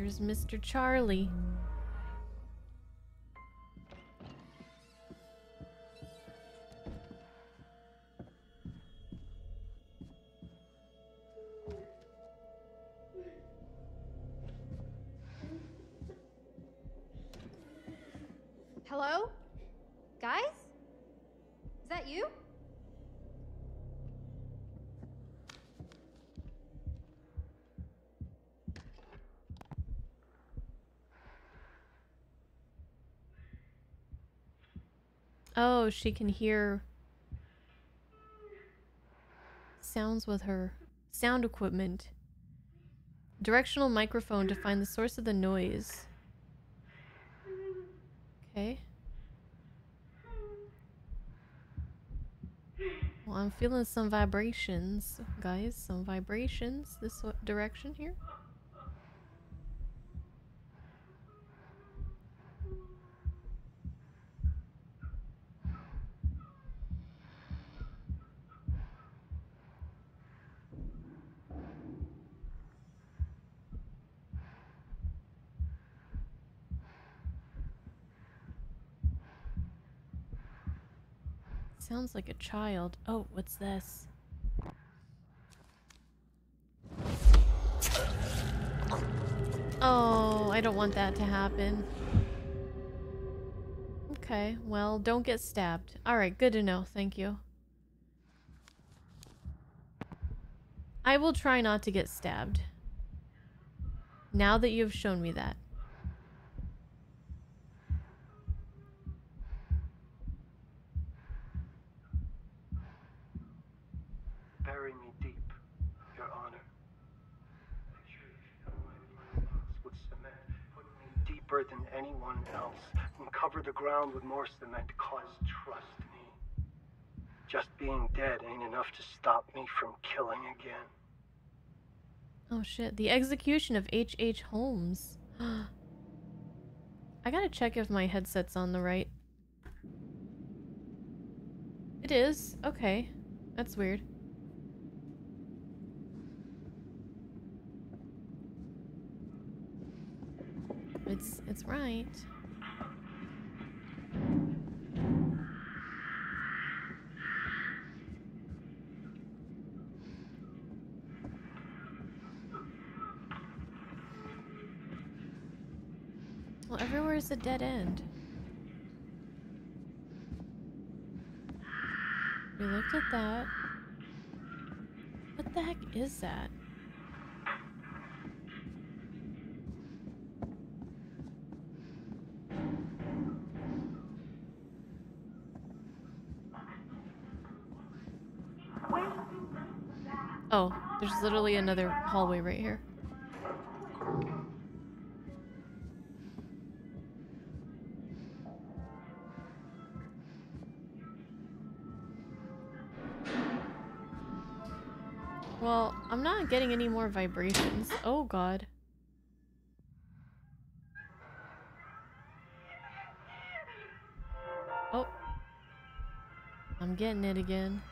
Here's Mr. Charlie. Hello? Guys? Is that you? Oh, she can hear sounds with her sound equipment. Directional microphone to find the source of the noise. Okay. Well, I'm feeling some vibrations, guys. Some vibrations this direction here. Sounds like a child. Oh, what's this? Oh, I don't want that to happen. Okay, well, don't get stabbed. Alright, good to know. Thank you. I will try not to get stabbed. Now that you've shown me that. Than anyone else, and cover the ground with more cement. Cause trust me, just being dead ain't enough to stop me from killing again. Oh shit, the execution of H.H. Holmes. I gotta check if my headset's on the right. It is, okay. That's weird. It's right. Well, everywhere is a dead end. We looked at that. What the heck is that? Oh, there's literally another hallway right here. Well, I'm not getting any more vibrations. Oh god. Oh. I'm getting it again.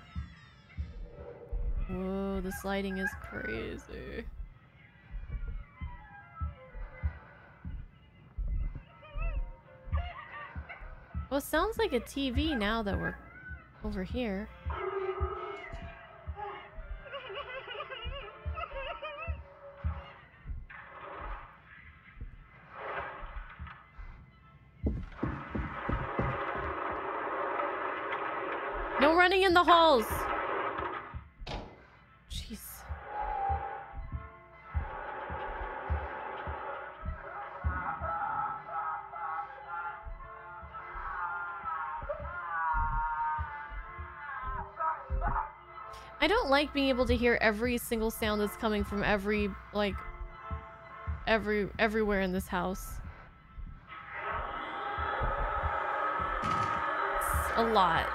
Whoa, the sliding is crazy. Well, it sounds like a TV now that we're over here. No running in the halls! I don't like being able to hear every single sound that's coming from every, like, everywhere in this house. It's a lot.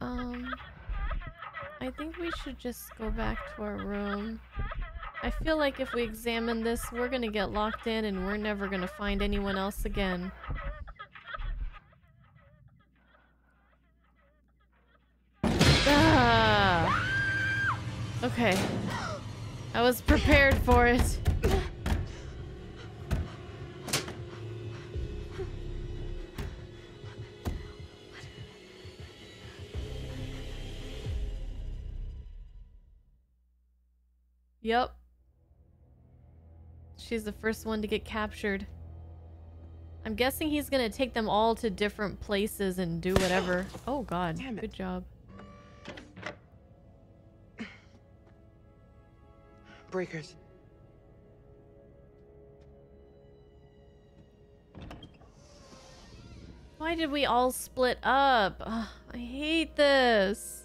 Oh. I think we should just go back to our room. I feel like if we examine this, we're gonna get locked in and we're never gonna find anyone else again. Ah! Okay. I was prepared for it. Yep. She's the first one to get captured. I'm guessing he's gonna take them all to different places and do whatever. Oh god, good job. Breakers. Why did we all split up? Ugh, I hate this.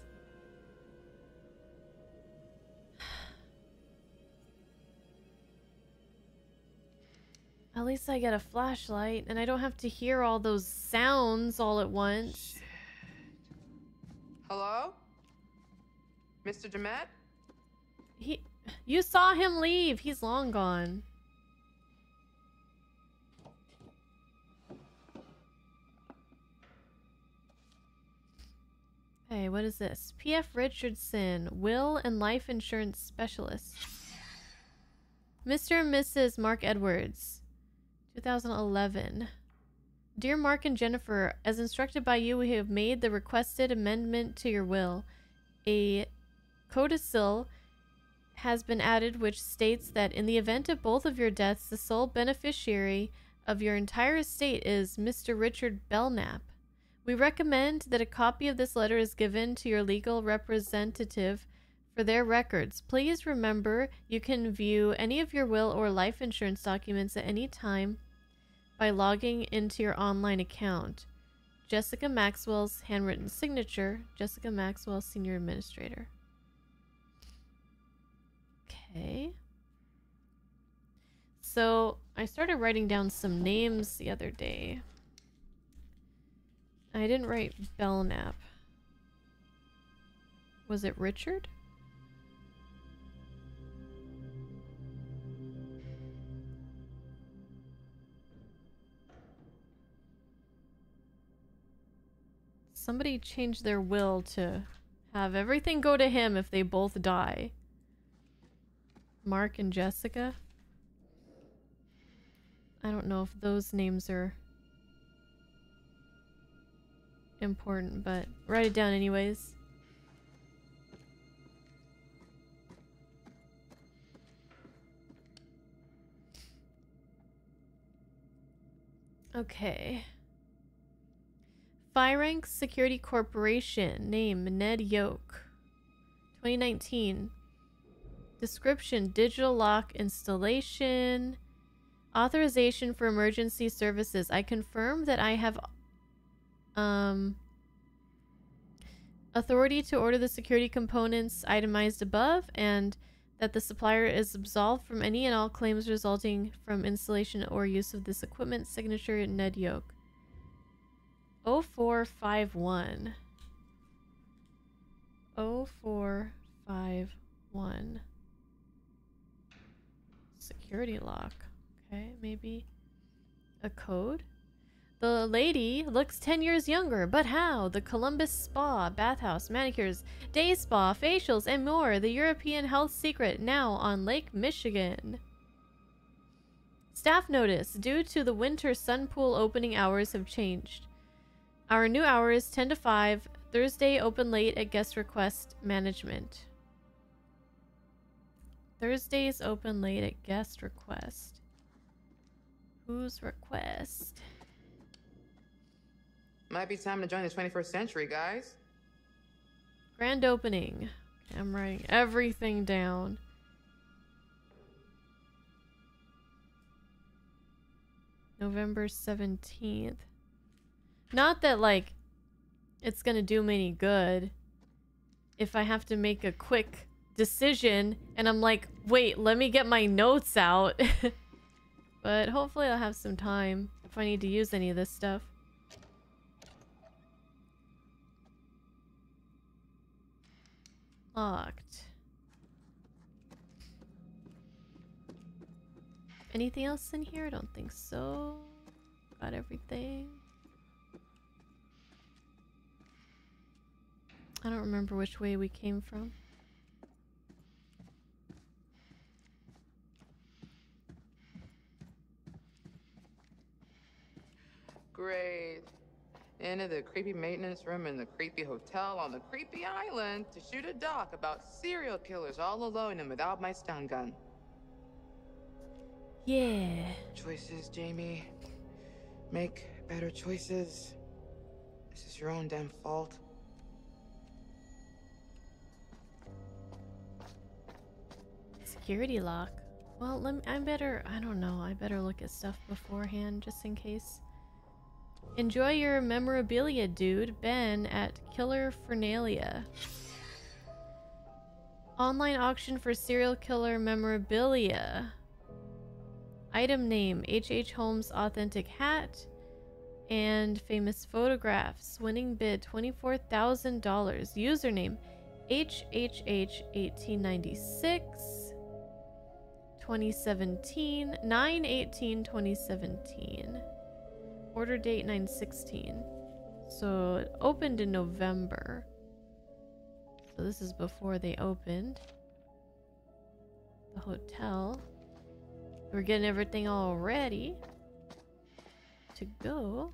At least I get a flashlight, and I don't have to hear all those sounds all at once. Shit. Hello? Mr. Du'Met? You saw him leave. He's long gone. Hey, what is this? P.F. Richardson, will and life insurance specialist. Mr. and Mrs. Mark Edwards. 2011. Dear Mark and Jennifer, as instructed by you, we have made the requested amendment to your will. A codicil has been added which states that in the event of both of your deaths, the sole beneficiary of your entire estate is Mr. Richard Belknap. We recommend that a copy of this letter is given to your legal representative for their records. Please remember you can view any of your will or life insurance documents at any time by logging into your online account. Jessica Maxwell's handwritten signature. Jessica Maxwell, Senior Administrator. Okay. So I started writing down some names the other day. I didn't write Belknap. Was it Richard? Somebody changed their will to have everything go to him if they both die. Mark and Jessica? I don't know if those names are important, but write it down anyways. Okay. Firex Security Corporation. Name, Ned Yolk. 2019. Description, digital lock installation. Authorization for emergency services. I confirm that I have authority to order the security components itemized above and that the supplier is absolved from any and all claims resulting from installation or use of this equipment. Signature, Ned Yolk. 0451. 0451. Security lock. Okay, maybe a code. The lady looks 10 years younger, but how? The Columbus Spa, bathhouse, manicures, day spa, facials, and more. The European health secret, now on Lake Michigan. Staff notice. Due to the winter, sun pool opening hours have changed. Our new hour is 10 to 5, Thursday open late at guest request management. Thursdays open late at guest request. Whose request? Might be time to join the 21st century, guys. Grand opening. I'm writing everything down. November 17th. Not that, like, it's gonna do me any good if I have to make a quick decision and I'm like, wait, let me get my notes out. But hopefully I'll have some time if I need to use any of this stuff. locked. Anything else in here? I don't think so. Got everything. I don't remember which way we came from. Great. Into the creepy maintenance room in the creepy hotel on the creepy island to shoot a doc about serial killers all alone and without my stun gun. Yeah. Choices, Jamie. Make better choices. This is your own damn fault. Security lock. Well, let me, I don't know, I better look at stuff beforehand just in case. Enjoy your memorabilia, dude. Ben at Killer Fernalia. Online auction for serial killer memorabilia. Item name, H.H. Holmes authentic hat and famous photographs. Winning bid, $24,000. Username, HHH1896. 2017. 9/18/2017. Order date 9/16. So it opened in November. So this is before they opened the hotel. We're getting everything all ready to go.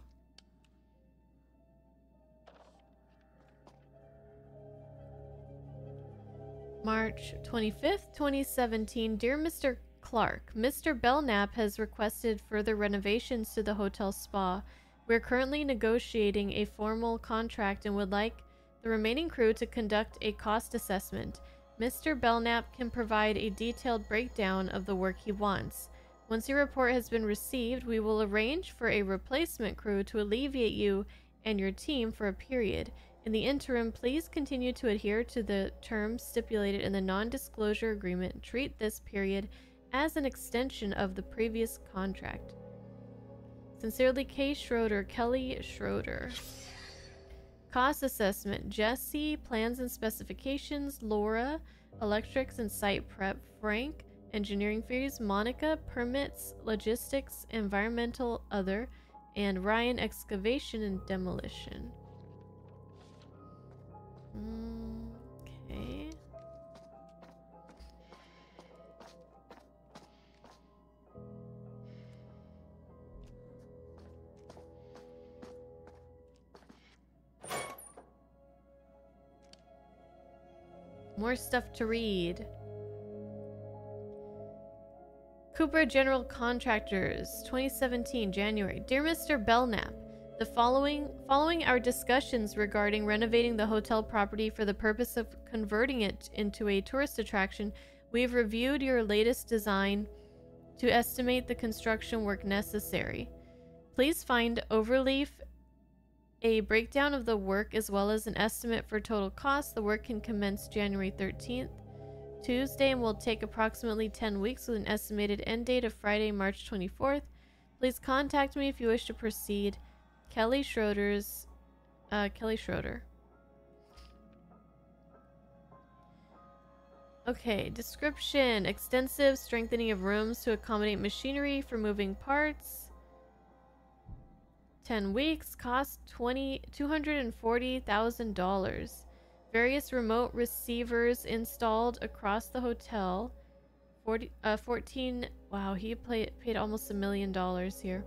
March 25th, 2017. Dear Mr. Clark, Mr. Belknap has requested further renovations to the hotel spa. We're currently negotiating a formal contract and would like the remaining crew to conduct a cost assessment. Mr. Belknap can provide a detailed breakdown of the work he wants. Once your report has been received, we will arrange for a replacement crew to alleviate you and your team for a period. In the interim, please continue to adhere to the terms stipulated in the non-disclosure agreement and treat this period as an extension of the previous contract. Sincerely, K. Schroeder, Kelly Schroeder. Cost assessment, Jesse, plans and specifications, Laura, electrics and site prep, Frank, engineering fees, Monica, permits, logistics, environmental, other, and Ryan, excavation and demolition. Okay. More stuff to read. Cooper General Contractors, 2017, January. Dear Mr. Belknap, the following our discussions regarding renovating the hotel property for the purpose of converting it into a tourist attraction, we have reviewed your latest design to estimate the construction work necessary. Please find overleaf a breakdown of the work as well as an estimate for total cost. The work can commence January 13th, Tuesday, and will take approximately 10 weeks with an estimated end date of Friday, March 24th. Please contact me if you wish to proceed. Kelly Schroeder's, Kelly Schroeder. Okay, description. Extensive strengthening of rooms to accommodate machinery for moving parts. 10 weeks, cost $240,000. Various remote receivers installed across the hotel. 14, wow, he paid almost $1 million here.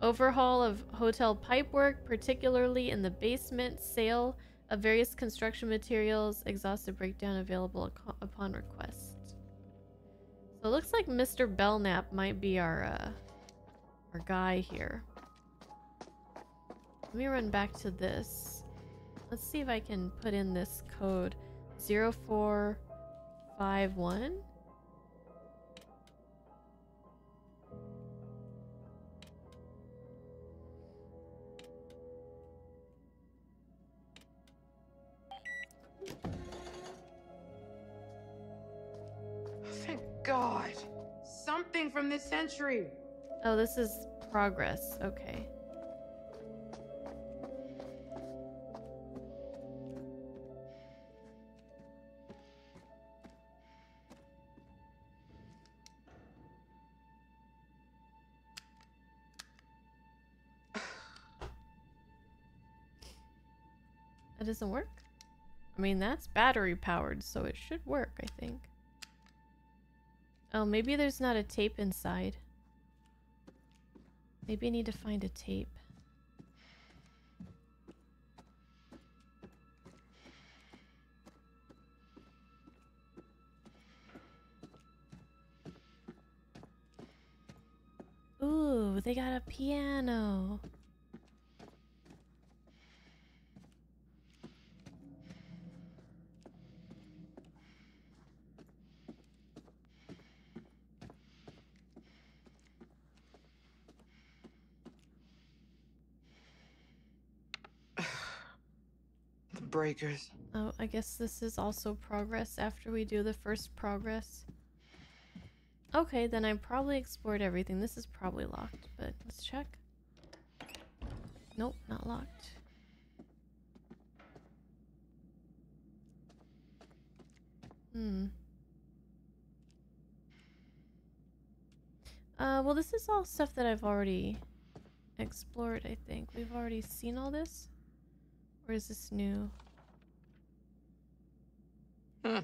Overhaul of hotel pipework, particularly in the basement, sale of various construction materials, exhaustive breakdown available upon request. So it looks like Mr. Belknap might be our guy here. Let me run back to this. Let's see if I can put in this code 0451. Thank God! Something from this century! Oh, this is progress. Okay. That doesn't work? I mean, that's battery powered, so it should work, I think. Oh, maybe there's not a tape inside. Maybe I need to find a tape. Ooh, they got a piano. The breakers. Oh, I guess this is also progress after we do the first progress. Okay, then I probably explored everything. This is probably locked, but let's check. Nope, not locked. Well, this is all stuff that I've already explored, I think. We've already seen all this? Or is this new? Huh.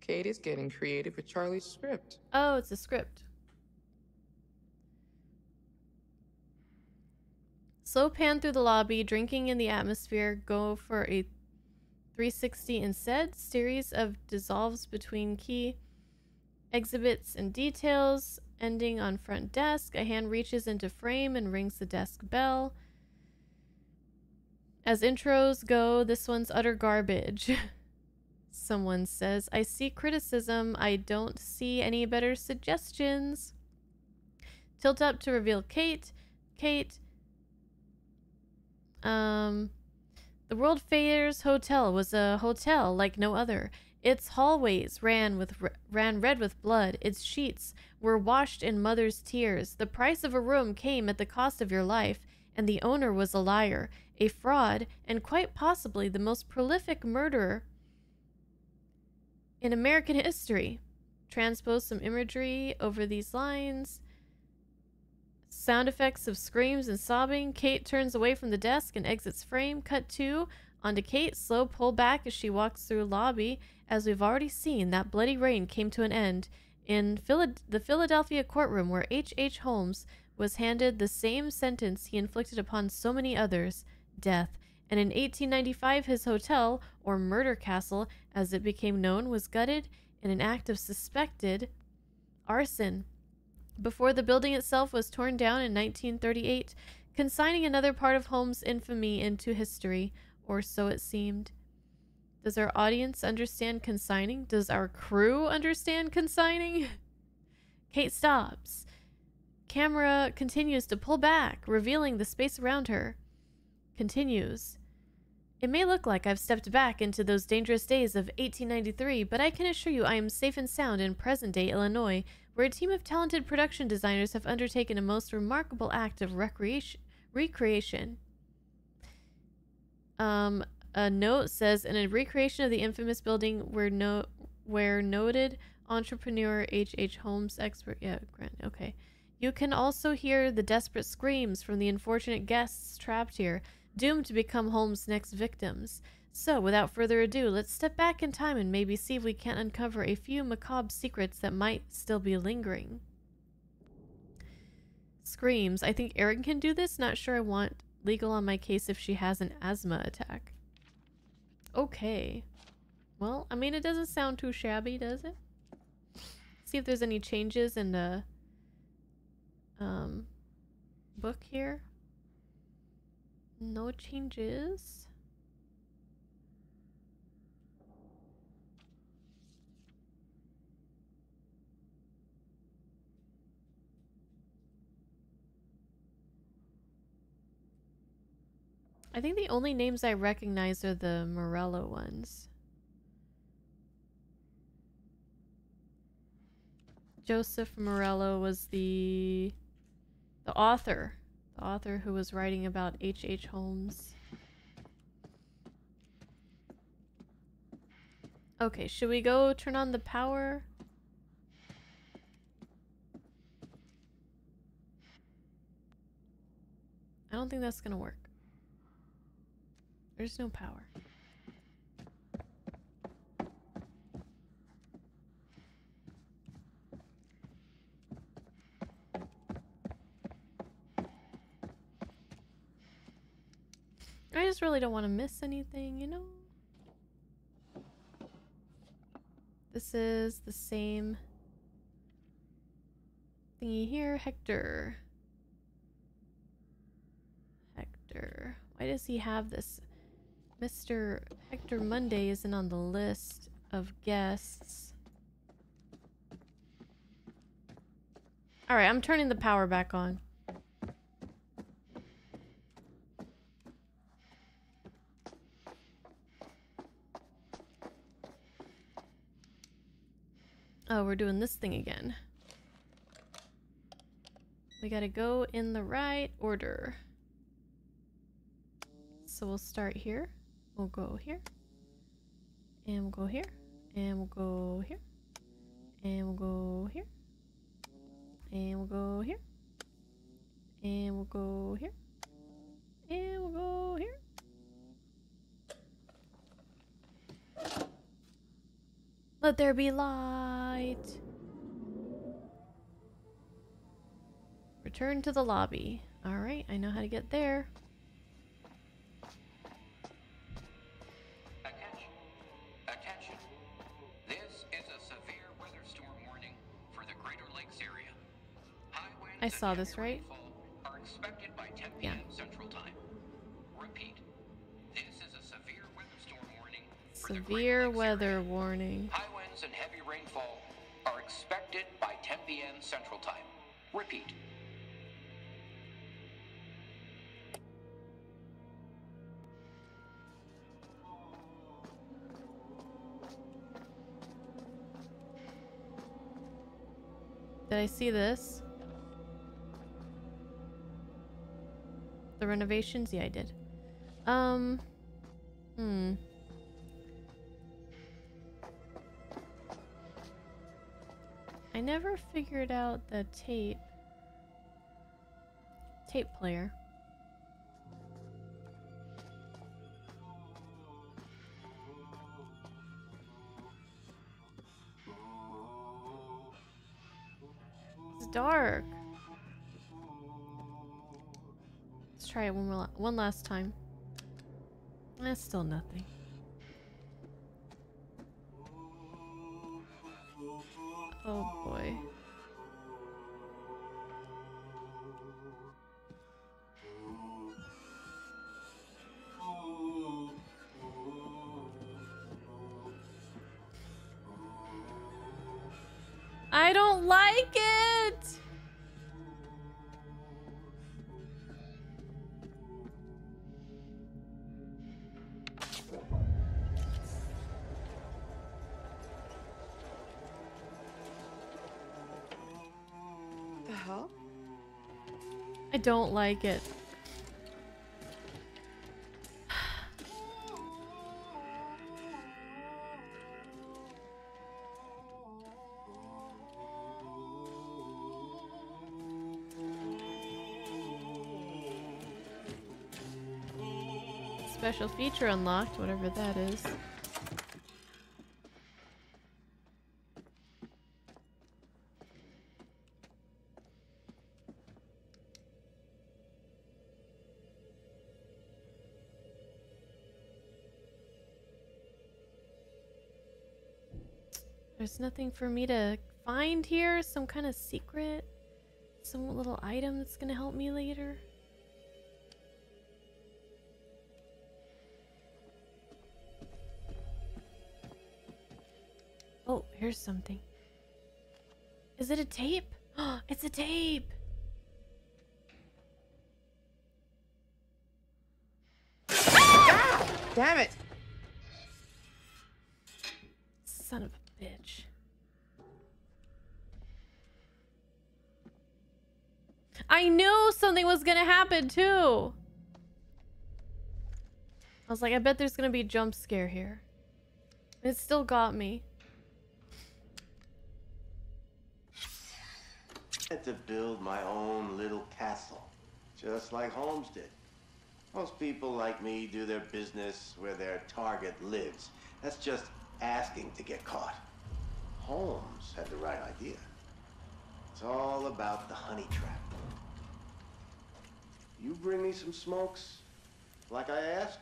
Katie's getting creative with Charlie's script. Oh, it's a script. Slow pan through the lobby, drinking in the atmosphere. Go for a 360 instead. Series of dissolves between key exhibits and details. Ending on front desk. A hand reaches into frame and rings the desk bell. As intros go, this one's utter garbage. Someone says, I see criticism. I don't see any better suggestions. Tilt up to reveal Kate. Kate. The World Fairs Hotel was a hotel like no other. Its hallways ran red with blood. Its sheets were washed in mother's tears. The price of a room came at the cost of your life, and the owner was a liar, a fraud, and quite possibly the most prolific murderer in American history. Transpose some imagery over these lines. Sound effects of screams and sobbing. Kate turns away from the desk and exits frame. Cut to onto Kate. Slow pull back as she walks through lobby. As we've already seen, that bloody reign came to an end in the Philadelphia courtroom where H.H. Holmes was handed the same sentence he inflicted upon so many others, death. And in 1895, his hotel, or murder castle, as it became known, was gutted in an act of suspected arson. Before the building itself was torn down in 1938, consigning another part of Holmes' infamy into history, or so it seemed. Does our audience understand consigning? Does our crew understand consigning? Kate stops. Camera continues to pull back, revealing the space around her. Continues. It may look like I've stepped back into those dangerous days of 1893, but I can assure you I am safe and sound in present-day Illinois, where a team of talented production designers have undertaken a most remarkable act of recreation. A note says, in a recreation of the infamous building where noted entrepreneur H.H. Holmes expert... Yeah, Grant, okay. You can also hear the desperate screams from the unfortunate guests trapped here, doomed to become Holmes' next victims. So, without further ado, let's step back in time and maybe see if we can't uncover a few macabre secrets that might still be lingering. Screams. I think Erin can do this. Not sure I want legal on my case if she has an asthma attack. Okay. Well, I mean, it doesn't sound too shabby, does it? See if there's any changes in the book here. No changes. I think the only names I recognize are the Morello ones. Joseph Morello was the author who was writing about H.H. Holmes. Okay, should we go turn on the power? I don't think that's gonna work. There's no power. I just really don't want to miss anything, you know? This is the same thingy here. Hector. Hector. Why does he have this? Mr. Hector Monday isn't on the list of guests. Alright, I'm turning the power back on. Oh, we're doing this thing again. We gotta go in the right order. So we'll start here. We'll go here. And we'll go here. And we'll go here. And we'll go here. And we'll go here. And we'll go here. And we'll go here. Let there be light. Return to the lobby. All right, I know how to get there. Attention. Attention. This is a severe weather storm warning for the Greater Lakes area. High winds I saw this, right? Are expected by 10 p.m. Yeah. Central Time. Repeat. This is a severe weather storm warning. For severe the weather area. Warning. High and heavy rainfall are expected by 10 p.m. Central Time. Repeat. Did I see this? The renovations? Yeah, I did. I never figured out the tape player. It's dark. Let's try it one last time. That's still nothing. Oh boy. I don't like it. I don't like it. Special feature unlocked, whatever that is. There's nothing for me to find here. Some kind of secret. Some little item that's gonna help me later. Oh, here's something. Is it a tape? Oh, it's a tape! Ah! Damn it! Son of a... bitch. I knew something was gonna happen too. I was like, I bet there's gonna be a jump scare here. It still got me. I had to build my own little castle, just like Holmes did. Most people like me do their business where their target lives. That's just asking to get caught. Holmes had the right idea. It's all about the honey trap. You bring me some smokes, like I asked.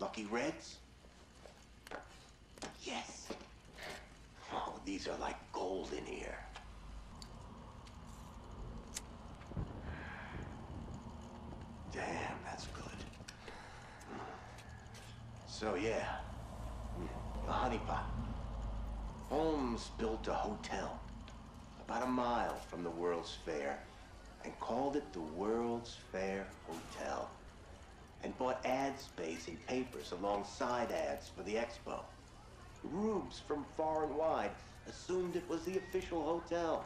Lucky Reds. Yes. Oh, these are like gold in here. Damn, that's good. So, yeah. A honeypot. Holmes built a hotel about a mile from the World's Fair and called it the World's Fair Hotel and bought ad space in papers alongside ads for the expo. Rubes from far and wide assumed it was the official hotel.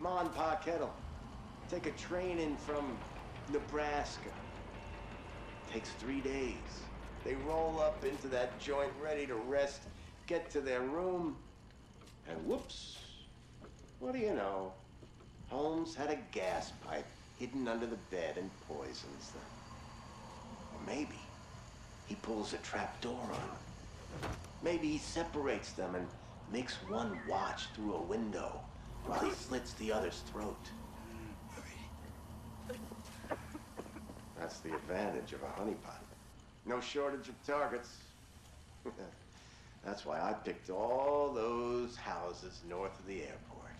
Ma and Pa Kettle take a train in from Nebraska. Takes 3 days. They roll up into that joint ready to rest, get to their room, and whoops, what do you know? Holmes had a gas pipe hidden under the bed and poisons them. Or maybe he pulls a trap door on them. Maybe he separates them and makes one watch through a window while he slits the other's throat. That's the advantage of a honeypot. No shortage of targets. That's why I picked all those houses north of the airport.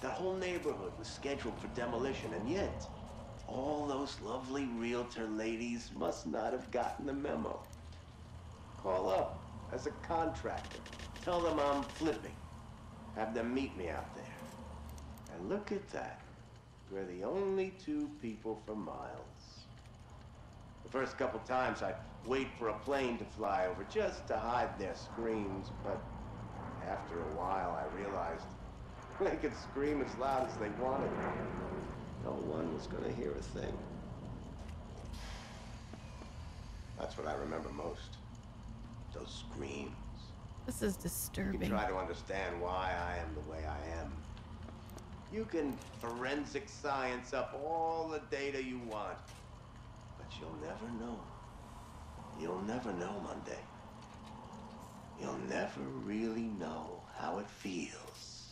That whole neighborhood was scheduled for demolition, and yet all those lovely realtor ladies must not have gotten the memo. Call up as a contractor. Tell them I'm flipping. Have them meet me out there. And look at that. We're the only two people for miles. The first couple times I wait for a plane to fly over just to hide their screams, but after a while I realized they could scream as loud as they wanted. No one was going to hear a thing. That's what I remember most. Those screams. This is disturbing. You can try to understand why I am the way I am. You can forensic science up all the data you want. But you'll never know. You'll never know, Monday. You'll never really know how it feels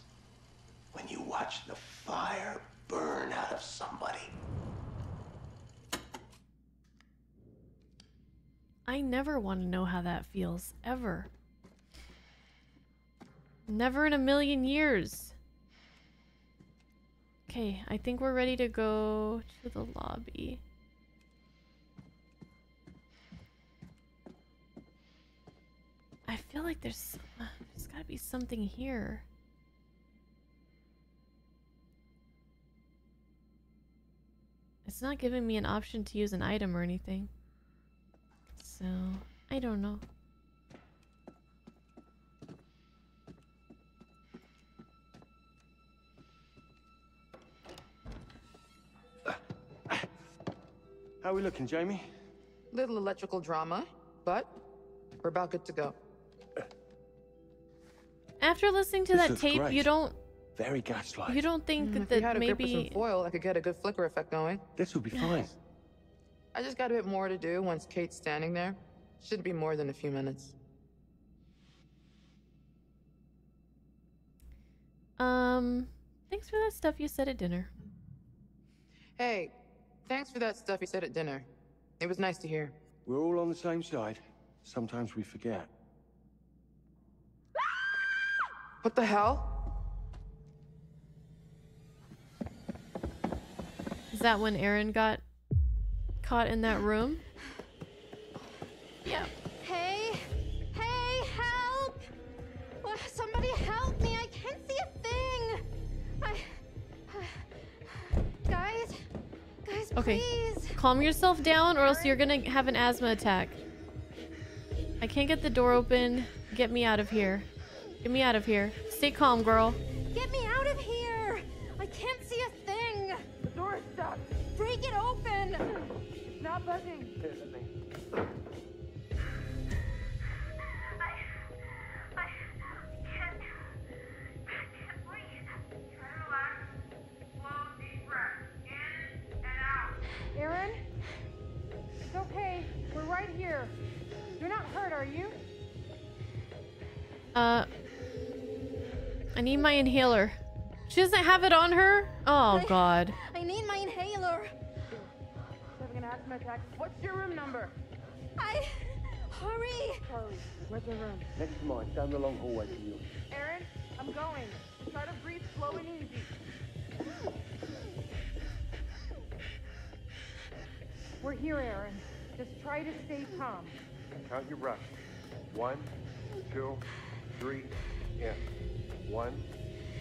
when you watch the fire burn out of somebody. I never want to know how that feels, ever. Never in a million years. Okay, I think we're ready to go to the lobby. I feel like there's gotta be something here. It's not giving me an option to use an item or anything. So, I don't know. How are we looking, Jamie? Little electrical drama, but we're about good to go. After listening to that tape, you don't... Very gaslight. You don't think that had maybe... If I had a grip with some foil, I could get a good flicker effect going. This would be fine. I just got a bit more to do once Kate's standing there. Should be more than a few minutes. Thanks for that stuff you said at dinner. Hey, thanks for that stuff you said at dinner. It was nice to hear. We're all on the same side. Sometimes we forget. What the hell? Is that when Aaron got caught in that room? Yeah. Hey! Hey! Help! Somebody help me! I can't see a thing! Guys? Guys, okay. Please! Calm yourself down or else you're gonna have an asthma attack. I can't get the door open. Get me out of here. Get me out of here. Stay calm, girl. Get me out of here! I can't see a thing! The door is stuck. Break it open! It's not buzzing. There's something. I can't breathe. Turn left. Slow, deep breath. In and out. Aaron? I need my inhaler. She doesn't have it on her? Oh, God. I need my inhaler. What's your room number? Hurry! Chloe, where's your room? Next to mine, down the long hallway to you. Aaron, I'm going. Try to breathe slow and easy. We're here, Aaron. Just try to stay calm. Count your breath. 1, 2, 3, in. 1,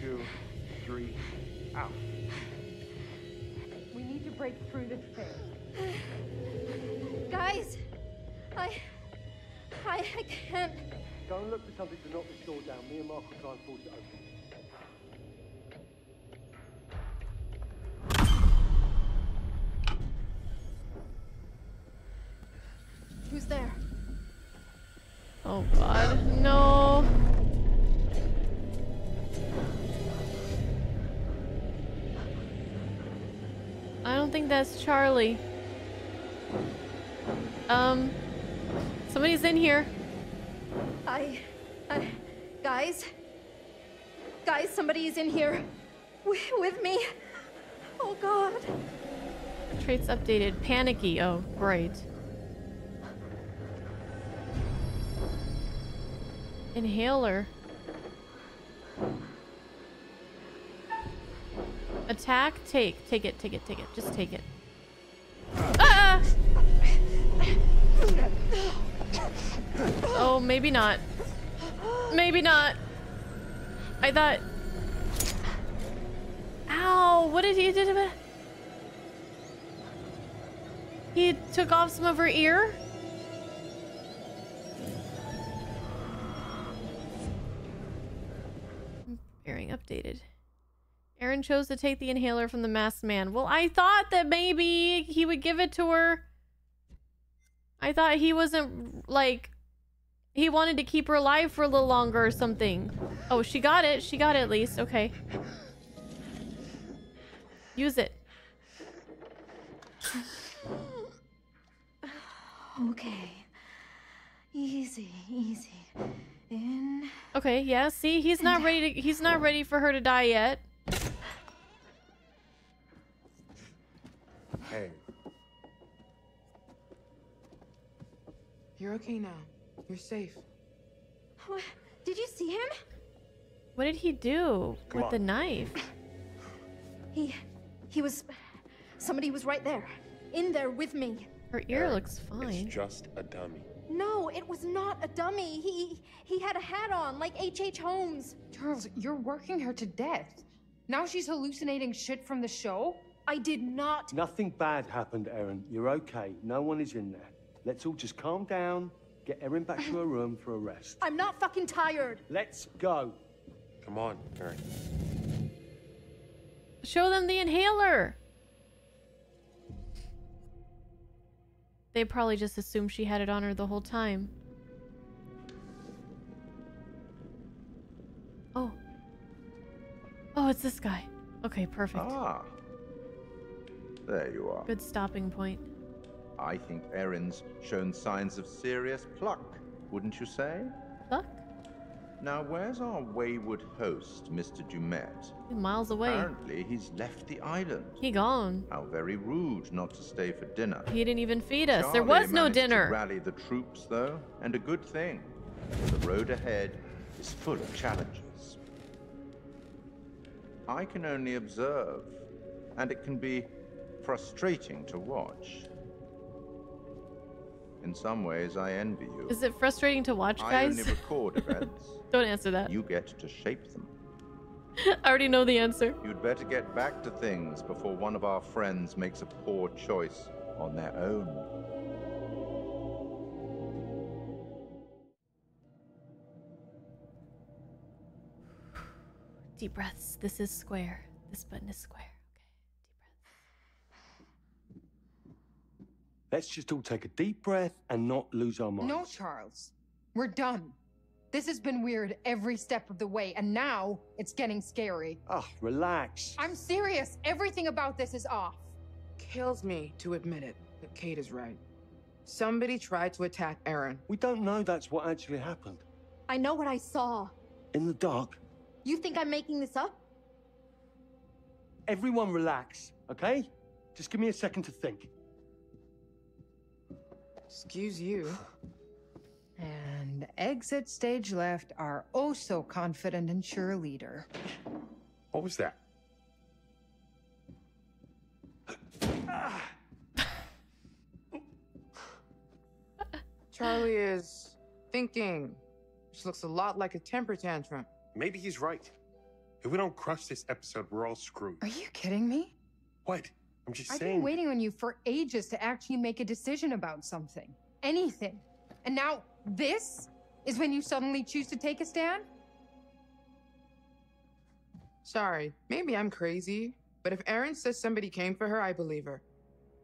2, 3, out. We need to break through this thing. Guys, I can't. Go and look for something to knock this door down. Me and Mark will try and force it open. Who's there? Oh God, no. I don't think that's Charlie. Somebody's in here. Guys, somebody's in here with me. Oh God. Traits updated. Panicky. Oh, great. Inhaler. Attack. Take it. Just take it. Ah! Oh, maybe not. Maybe not. I thought. Ow! What did he do to it? He took off some of her ear. Bearing updated. Aaron chose to take the inhaler from the masked man. Well, I thought that maybe he would give it to her. I thought he wasn't, like, he wanted to keep her alive for a little longer or something. Oh, she got it. She got it at least. Okay. Use it. Okay. Easy. In. Okay, yeah, see, he's not ready for her to die yet. Hey. You're okay now. You're safe. What? Did you see him? What did he do with the knife? He was... Somebody was right there. In there with me. Her ear looks fine. It's just a dummy. No, it was not a dummy. He had a hat on, like H.H. Holmes. Charles, you're working her to death. Now she's hallucinating shit from the show? I did not. Nothing bad happened, Erin. You're okay. No one is in there. Let's all just calm down. Get Erin back to her room for a rest. I'm not fucking tired. Let's go. Come on, Erin. Show them the inhaler. They probably just assumed she had it on her the whole time. Oh. Oh, it's this guy. Okay, perfect. Ah. There you are. Good stopping point. I think Erin's shown signs of serious pluck, wouldn't you say? Pluck? Now, where's our wayward host, Mr. Du'Met? He's miles away. Apparently, he's left the island. He gone. How very rude not to stay for dinner. He didn't even feed us. Charlie, there was no dinner. To rally the troops, though, and a good thing. The road ahead is full of challenges. I can only observe, and it can be frustrating to watch. In some ways, I envy you. Is it frustrating to watch, guys? I only record events. Don't answer that. You get to shape them. I already know the answer. You'd better get back to things before one of our friends makes a poor choice on their own. Deep breaths. This is square. This button is square. Let's just all take a deep breath and not lose our minds. No, Charles. We're done. This has been weird every step of the way, and now it's getting scary. Oh, relax. I'm serious. Everything about this is off. Kills me to admit it, but Kate is right. Somebody tried to attack Aaron. We don't know that's what actually happened. I know what I saw. In the dark? You think I'm making this up? Everyone relax, okay? Just give me a second to think. Excuse you. And exit stage left, our oh so confident and sure leader. What was that? Charlie is thinking, which looks a lot like a temper tantrum. Maybe he's right. If we don't crush this episode, we're all screwed. Are you kidding me? What? I'm just saying. I've been waiting on you for ages to actually make a decision about something. Anything. And now this is when you suddenly choose to take a stand? Sorry, maybe I'm crazy, but if Erin says somebody came for her, I believe her.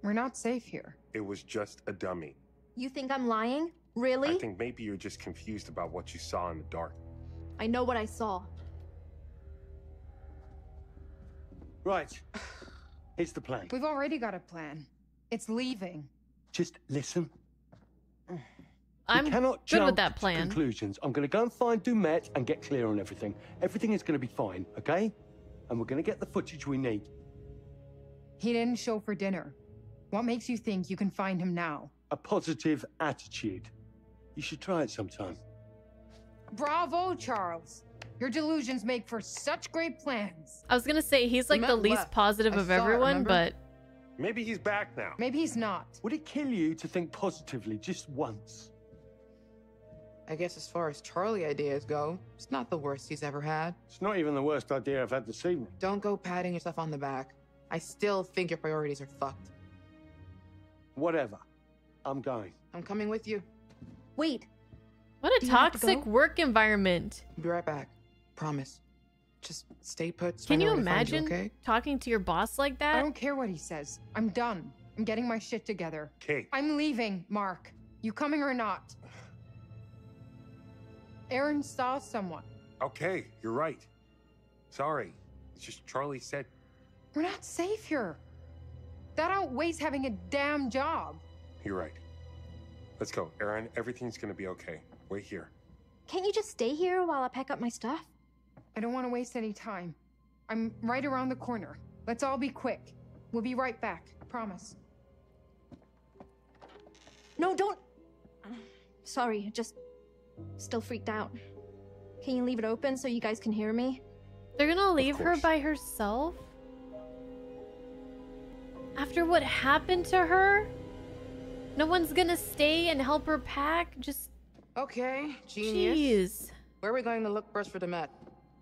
We're not safe here. It was just a dummy. You think I'm lying? Really? I think maybe you're just confused about what you saw in the dark. I know what I saw. Right. Here's the plan. We've already got a plan. It's leaving. Just listen. I'm good with that plan. Conclusions. I'm going to go and find Du'Met and get clear on everything. Everything is going to be fine, okay? And we're going to get the footage we need. He didn't show for dinner. What makes you think you can find him now? A positive attitude. You should try it sometime. Bravo, Charles. Your delusions make for such great plans. I was going to say, he's like the least positive of everyone, but... Maybe he's back now. Maybe he's not. Would it kill you to think positively just once? I guess as far as Charlie ideas go, it's not the worst he's ever had. It's not even the worst idea I've had this evening. Don't go patting yourself on the back. I still think your priorities are fucked. Whatever. I'm going. I'm coming with you. Wait. What a toxic work environment. I'll be right back. Promise. Just stay put. So Can you imagine talking to your boss like that? I don't care what he says. I'm done. I'm getting my shit together. Okay. I'm leaving, Mark. You coming or not? Erin saw someone. Okay, you're right. Sorry. It's just Charlie said... We're not safe here. That outweighs having a damn job. You're right. Let's go, Erin. Everything's gonna be okay. Wait here. Can't you just stay here while I pack up my stuff? I don't want to waste any time. I'm right around the corner. Let's all be quick. We'll be right back. I promise. No, don't... Sorry, just... Still freaked out. Can you leave it open so you guys can hear me? They're gonna leave her by herself? After what happened to her? No one's gonna stay and help her pack? Just... Okay, genius. Jeez. Where are we going to look first for Du'Met?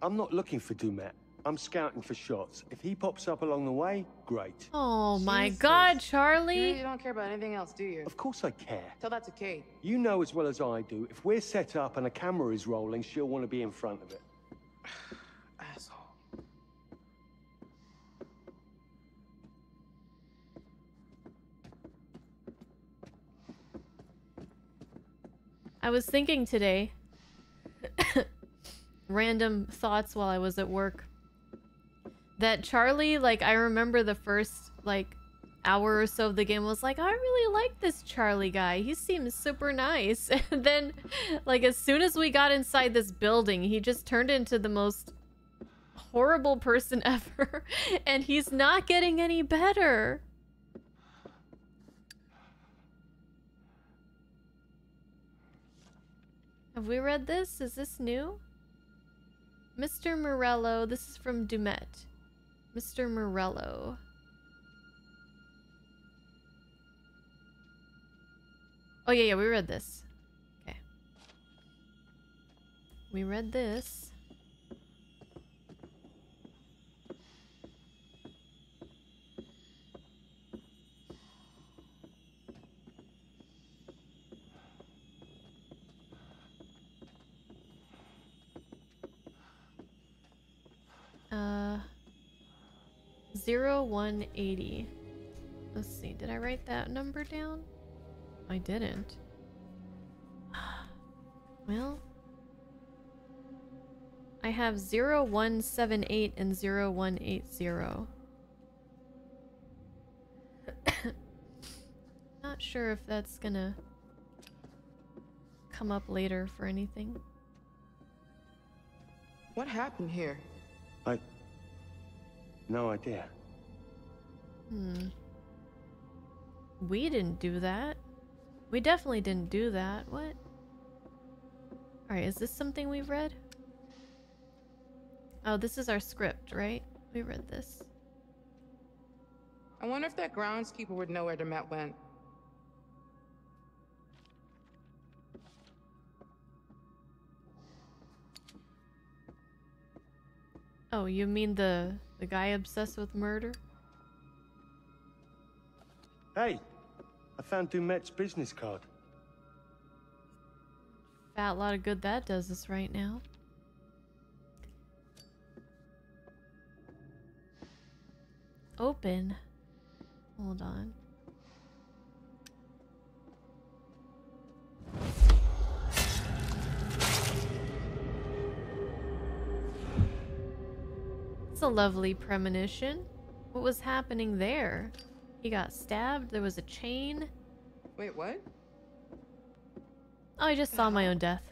I'm not looking for Du'Met. I'm scouting for shots. If he pops up along the way, great. Oh my God, Charlie. You really don't care about anything else, do you? Of course I care. Tell that to Kate. You know as well as I do, if we're set up and a camera is rolling, she'll want to be in front of it. Asshole. I was thinking today. Random thoughts while I was at work. That Charlie, like, I remember the first, like, hour or so of the game was like, I really like this Charlie guy. He seems super nice. And then, like, as soon as we got inside this building, he just turned into the most horrible person ever. And he's not getting any better. Have we read this? Is this new? Mr. Morello. This is from Du'Met. Mr. Morello. Oh, yeah, we read this. Okay. We read this. $0180. Let's see, did I write that number down? I didn't. Well, I have 0178 and 0180. Not sure if that's gonna come up later for anything. What happened here? No idea. We didn't do that. We definitely didn't do that. What? Alright, is this something we've read? Oh, this is our script, right? We read this. I wonder if that groundskeeper would know where Du'Met went. Oh, you mean the guy obsessed with murder? Hey, I found Du'Met's business card. Fat lot of good that does us right now. Open. Hold on. It's a lovely premonition. What was happening there? He got stabbed. There was a chain. Wait, what? Oh, I just saw my own death.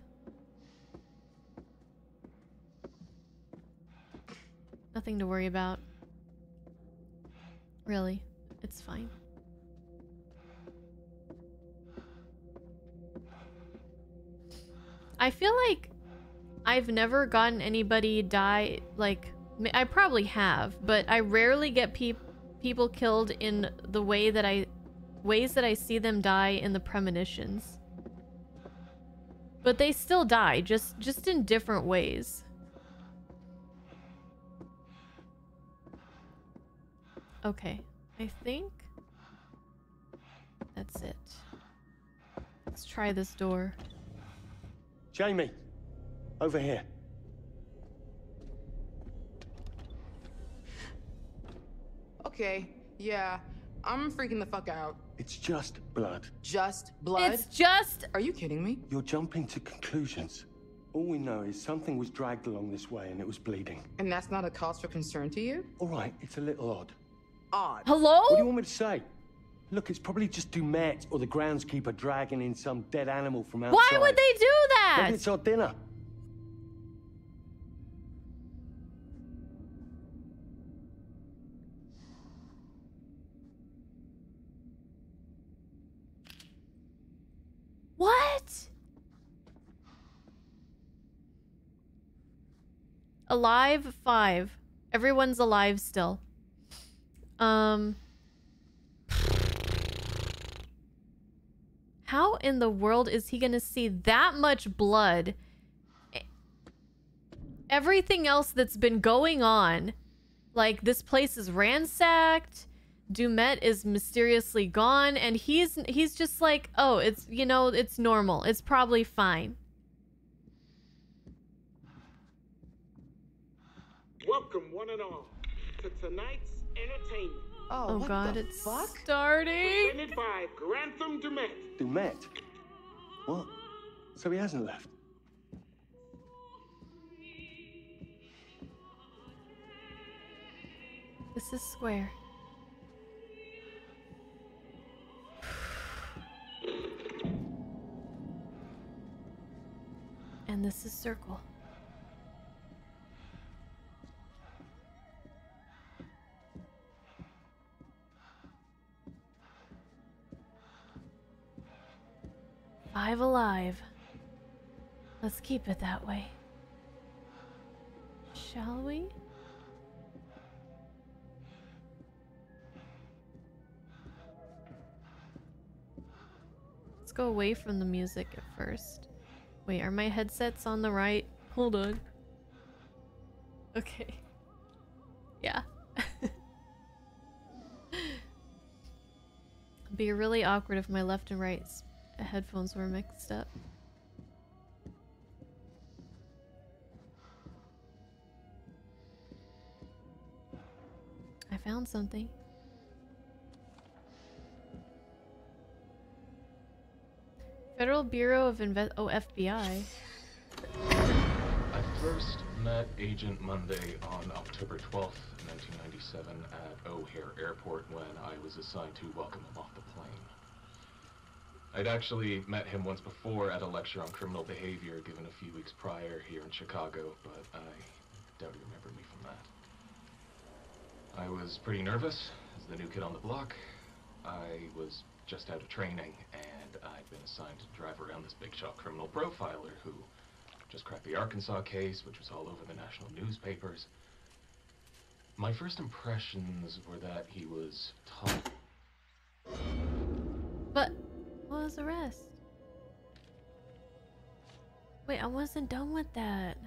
Nothing to worry about. Really. It's fine. I feel like I've never gotten anybody die, like, I probably have, but I rarely get people killed in the way that ways that I see them die in the premonitions. But they still die, just in different ways. Okay. I think that's it. Let's try this door. Jamie, over here. Okay, yeah, I'm freaking the fuck out. It's just blood. Just blood? It's just... Are you kidding me? You're jumping to conclusions. All we know is something was dragged along this way and it was bleeding. And that's not a cause for concern to you? All right, it's a little odd. Odd. Hello? What do you want me to say? Look, it's probably just Du'Met or the groundskeeper dragging in some dead animal from outside. Why would they do that? Maybe it's our dinner. What? Alive 5. Everyone's alive still. How in the world is he gonna see that much blood? Everything else that's been going on, like this place is ransacked, Du'Met is mysteriously gone, and he's just like, oh, it's, you know, it's normal. It's probably fine. Welcome, one and all, to tonight's entertainment. Oh God, it's starting. Presented by Grantham Du'Met. Du'Met? What? So he hasn't left. This is square. And this is circle. Five alive. Let's keep it that way. Shall we? Let's go away from the music at first. Wait, are my headsets on the right? Hold on. Okay. Yeah. It'd be really awkward if my left and right headphones were mixed up. I found something. Federal Bureau of FBI. I first met Agent Monday on October 12th, 1997 at O'Hare Airport when I was assigned to welcome him off the plane. I'd actually met him once before at a lecture on criminal behavior given a few weeks prior here in Chicago, but I doubt he remembered me from that. I was pretty nervous as the new kid on the block. I was just out of training, and I'd been assigned to drive around this big shot criminal profiler who just cracked the Arkansas case, which was all over the national newspapers. My first impressions were that he was tough. But what was the rest? Wait, I wasn't done with that.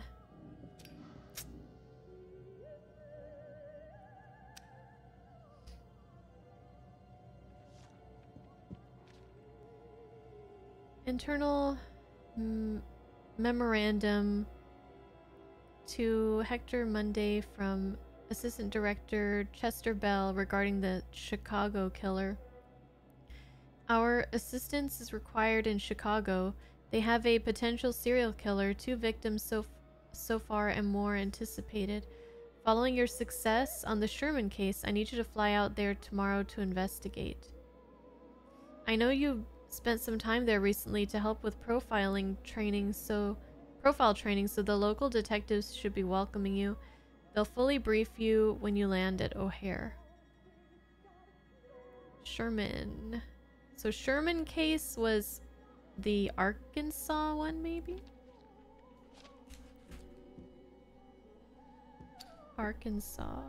Internal memorandum to Hector Monday from Assistant Director Chester Bell regarding the Chicago killer. Our assistance is required in Chicago. They have a potential serial killer, 2 victims so far and more anticipated. Following your success on the Sherman case, I need you to fly out there tomorrow to investigate. I know you spent some time there recently to help with profile training, so the local detectives should be welcoming you. They'll fully brief you when you land at O'Hare. Sherman. So Sherman case was the Arkansas one, maybe? Arkansas.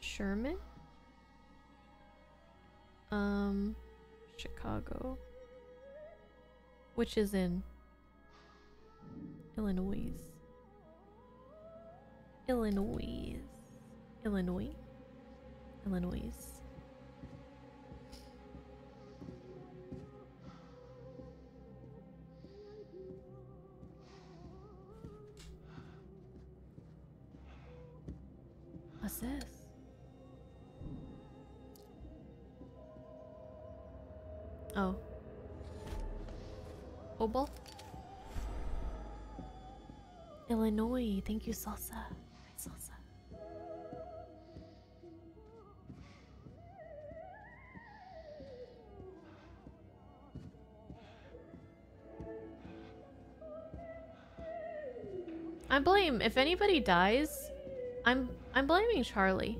Sherman? Chicago, which is in Illinois. What's this? Oh. Obel? Illinois. Thank you, Salsa. Salsa. I blame. If anybody dies, I'm blaming Charlie.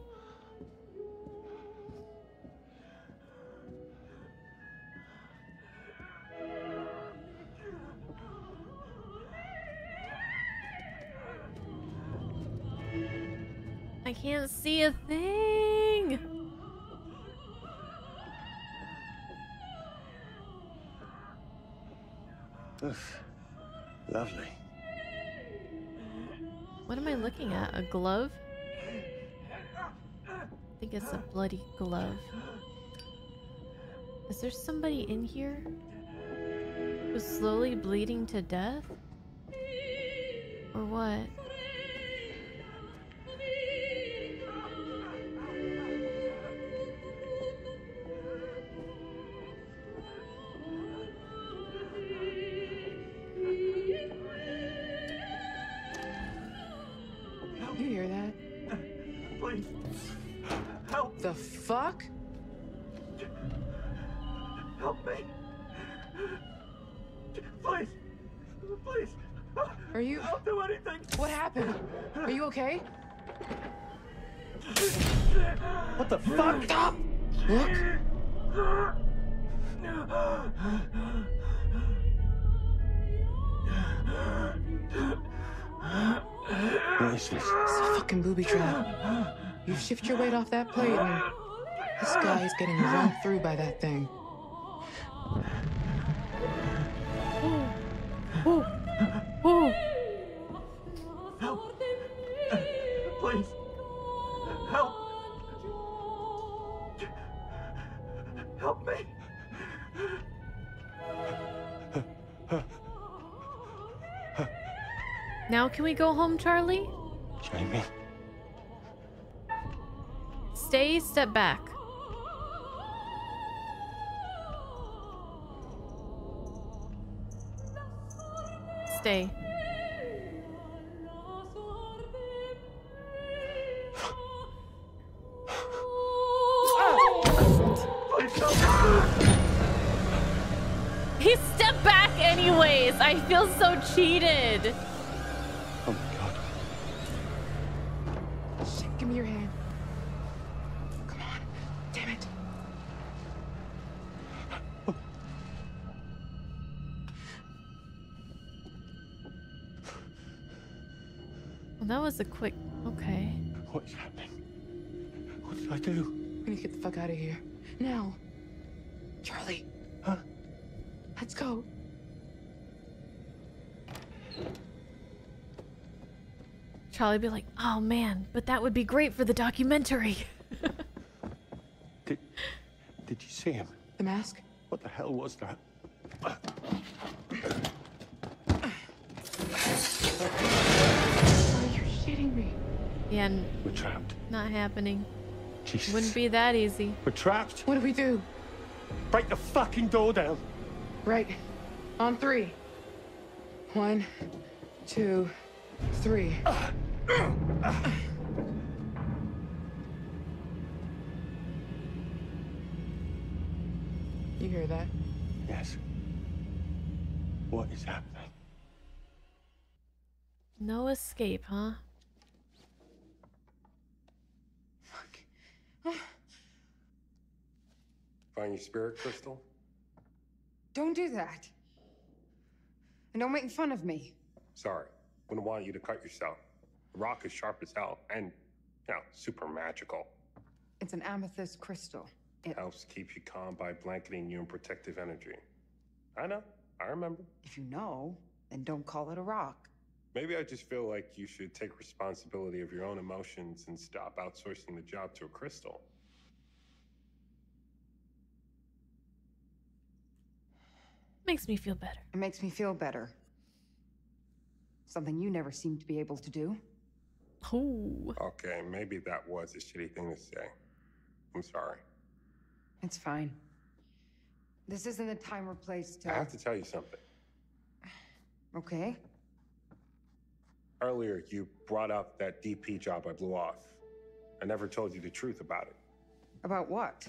I can't see a thing. Oof. Lovely. What am I looking at? A glove? I think it's a bloody glove. Is there somebody in here who's slowly bleeding to death? Or what? Fuck? Help me. Please. Please. Are you... I'll do anything. What happened? Are you okay? What the fuck? Stop! Look. Noiseless. It's a fucking booby trap. You shift your weight off that plate and... This guy is getting run through by that thing. Ooh. Ooh. Ooh. Help. Please. Help. Help me. Now can we go home, Charlie? Jamie. Stay, step back. Stay. I feel so cheated. Oh my God. Shit, give me your hand. Come on, damn it. Oh. Well, that was a quick, okay. What's happening? What did I do? We need to get the fuck out of here. Now. Charlie. Huh? Let's go. Charlie be like, oh man, but that would be great for the documentary. Did you see him? The mask? What the hell was that? Oh, you're shitting me. Yeah, we're trapped. Not happening. Jesus. Wouldn't be that easy. We're trapped. What do we do? Break the fucking door down. Right. On three. 1, 2, 3. You hear that? Yes. What is happening? No escape, huh? Fuck. Find your spirit crystal? Don't do that. And don't make fun of me. Sorry. Wouldn't want you to cut yourself. The rock is sharp as hell and, you know, super magical. It's an amethyst crystal. It helps keep you calm by blanketing you in protective energy. I know. I remember. If you know, then don't call it a rock. Maybe I just feel like you should take responsibility of your own emotions and stop outsourcing the job to a crystal. Makes me feel better. It makes me feel better. Something you never seemed to be able to do. Oh. Okay, maybe that was a shitty thing to say. I'm sorry. It's fine. This isn't the time or place to... I have to tell you something. Okay. Earlier, you brought up that DP job I blew off. I never told you the truth about it. About what?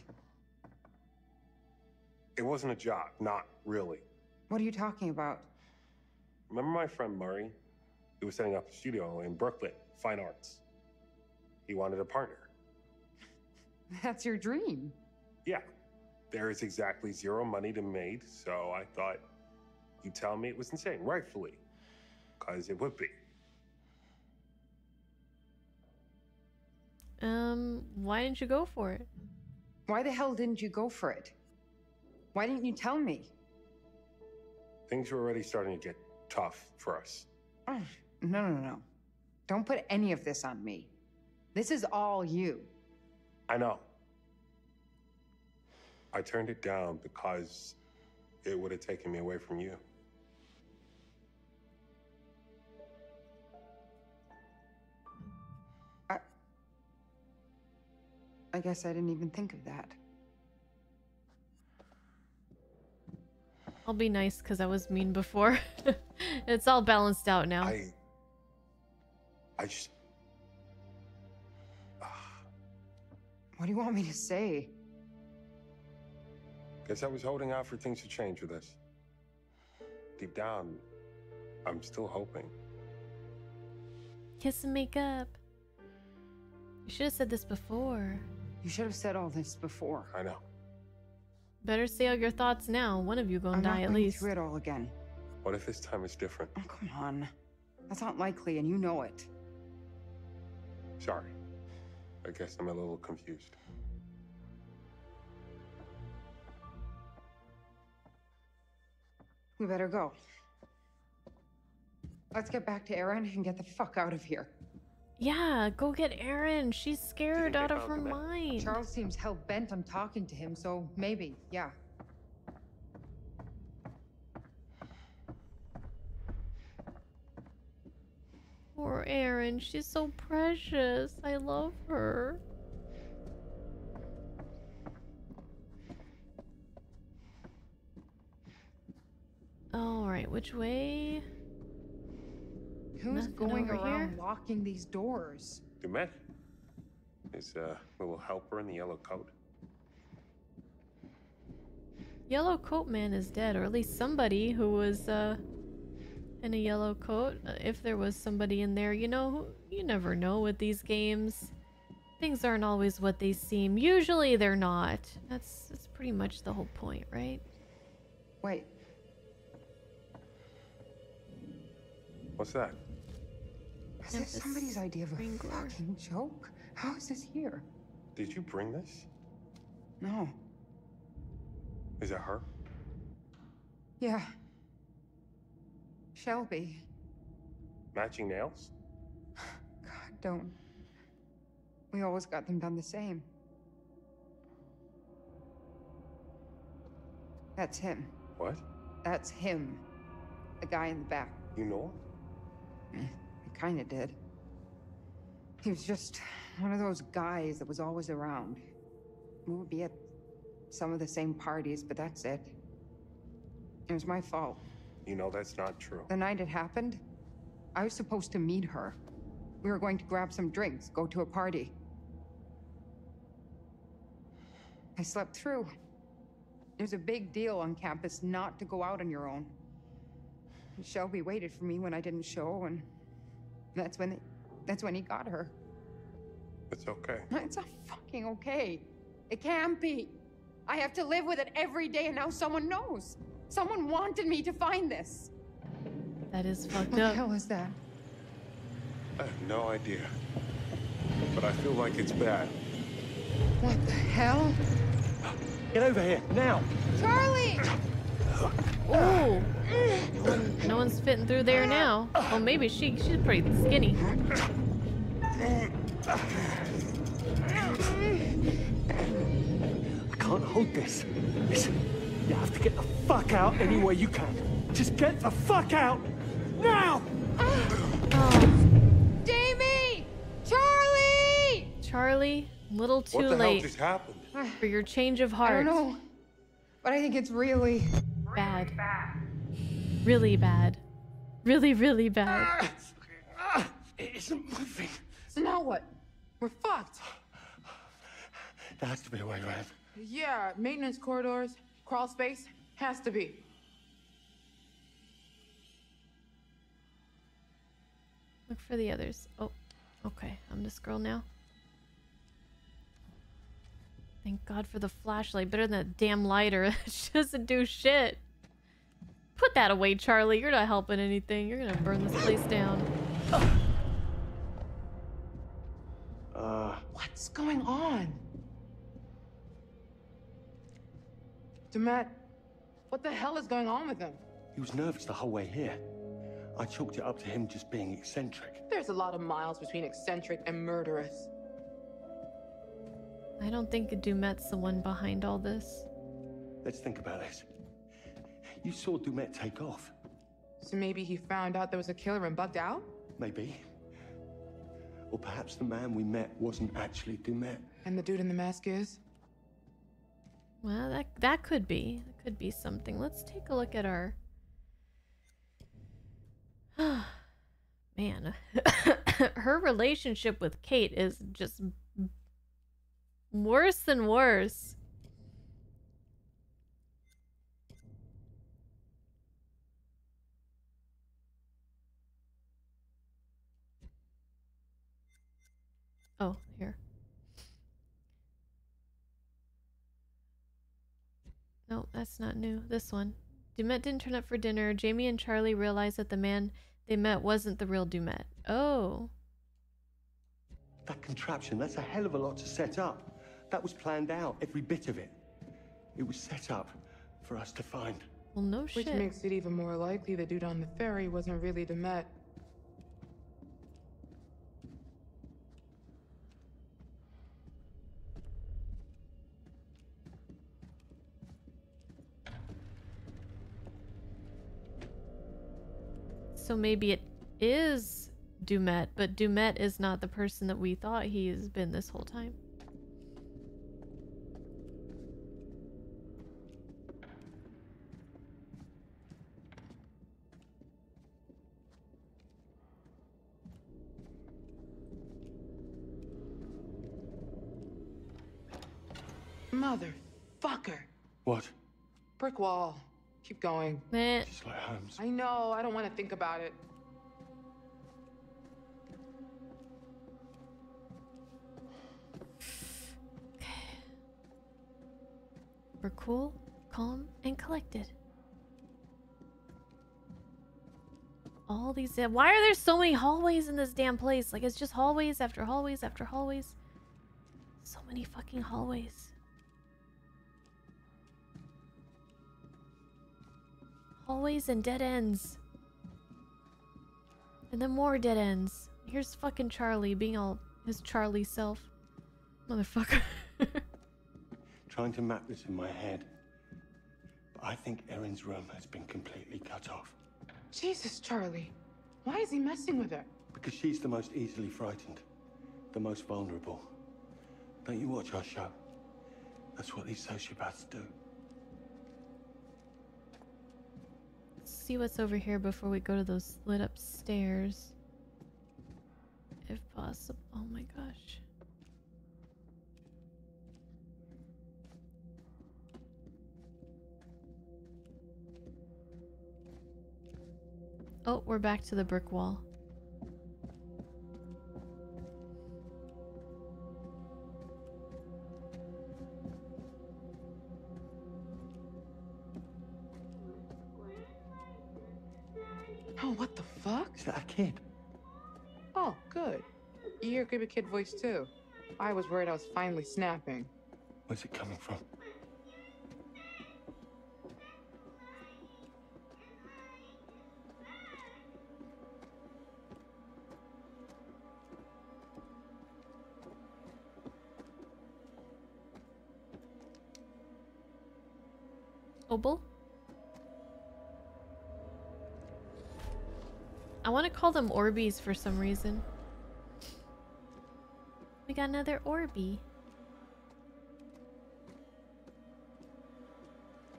It wasn't a job, not really. What are you talking about? Remember my friend Murray? He was setting up a studio in Brooklyn, Fine Arts. He wanted a partner. That's your dream. Yeah. There is exactly zero money to made, so I thought you'd tell me it was insane, rightfully. Because it would be. Why didn't you go for it? Why the hell didn't you go for it? Why didn't you tell me? Things were already starting to get tough for us. Oh, no, no, no. Don't put any of this on me. This is all you. I know. I turned it down because it would have taken me away from you. I guess I didn't even think of that. I'll be nice because I was mean before. It's all balanced out now. I just... What do you want me to say? Guess I was holding out for things to change with us. Deep down, I'm still hoping. Kiss and make up. You should have said this before. You should have said all this before. I know. Better say all your thoughts now. One of you gonna die at least. I'm not going through it all again. What if this time is different? Oh, come on. That's not likely, and you know it. Sorry. I guess I'm a little confused. We better go. Let's get back to Erin and get the fuck out of here. Yeah, go get Erin. She's scared out of her mind. Charles seems hell-bent on talking to him, so maybe, yeah. Poor Erin. She's so precious. I love her. All right, which way? Who's going around locking these doors? Du'Met? His little helper in the yellow coat. Yellow coat man is dead, or at least somebody who was in a yellow coat if there was somebody in there. You know, you never know with these games. Things aren't always what they seem. Usually they're not. That's pretty much the whole point, right? Wait. What's that? Is this somebody's idea of a fucking joke? How is this here? Did you bring this? No. Is that her? Yeah. Shelby. Matching nails? God, don't. We always got them done the same. That's him. What? That's him. The guy in the back. You know him? I kinda did. He was just one of those guys that was always around. We would be at some of the same parties, but that's it. It was my fault. You know that's not true. The night it happened, I was supposed to meet her. We were going to grab some drinks, go to a party. I slept through. It was a big deal on campus not to go out on your own. And Shelby waited for me when I didn't show, and that's when he got her. It's okay. It's not fucking okay. It can't be. I have to live with it every day, and now someone knows. Someone wanted me to find this. That is fucked up. What the hell is that? I have no idea. But I feel like it's bad. What the hell? Get over here, now! Charlie! Oh, no one's fitting through there now. Well, maybe she's pretty skinny. I can't hold this. You have to get the fuck out any way you can. Just get the fuck out! Now! Oh. Jamie! Charlie! Charlie, a little too late. What the hell just happened? For your change of heart. I don't know. But I think it's really... bad. Really bad. Really, really bad. It isn't moving. So now what? We're fucked. There has to be a way around. Yeah, maintenance corridors. Crawl space has to be. Look for the others. Oh, okay. I'm this girl now. Thank God for the flashlight. Better than that damn lighter. It doesn't do shit. Put that away, Charlie. You're not helping anything. You're gonna burn this place down. What's going on? Du'Met, what the hell is going on with him? He was nervous the whole way here. I chalked it up to him just being eccentric. There's a lot of miles between eccentric and murderous. I don't think Du'Met's the one behind all this. Let's think about this. You saw Du'Met take off. So maybe he found out there was a killer and bugged out? Maybe. Or perhaps the man we met wasn't actually Du'Met. And the dude in the mask is? Well, that could be. That could be something. Let's take a look at our... Man. Her relationship with Kate is just worse and worse. Oh, here. No, that's not new. This one. Du'Met didn't turn up for dinner. Jamie and Charlie realized that the man they met wasn't the real Du'Met. Oh. That contraption, that's a hell of a lot to set up. That was planned out, every bit of it. It was set up for us to find. Well, no shit. Which makes it even more likely the dude on the ferry wasn't really Du'Met. So maybe it is Du'Met, but Du'Met is not the person that we thought he's been this whole time. Motherfucker. What? Brick wall. Keep going. Meh. She's like Holmes. I know. I don't want to think about it. Okay. We're cool, calm, and collected. All these... Why are there so many hallways in this damn place? Like, it's just hallways after hallways after hallways. So many fucking hallways. Hallways and dead ends. And then more dead ends. Here's fucking Charlie being all his Charlie self. Motherfucker. Trying to map this in my head. But I think Erin's room has been completely cut off. Jesus, Charlie. Why is he messing with her? Because she's the most easily frightened. The most vulnerable. Don't you watch our show? That's what these sociopaths do. Let's see what's over here before we go to those lit up stairs. If possible. Oh my gosh. Oh, we're back to the brick wall. Oh, what the fuck? Is that a kid? Oh, good. You hear a creepy kid voice too. I was worried I was finally snapping. Where's it coming from? I want to call them Orbeez for some reason. We got another Orby.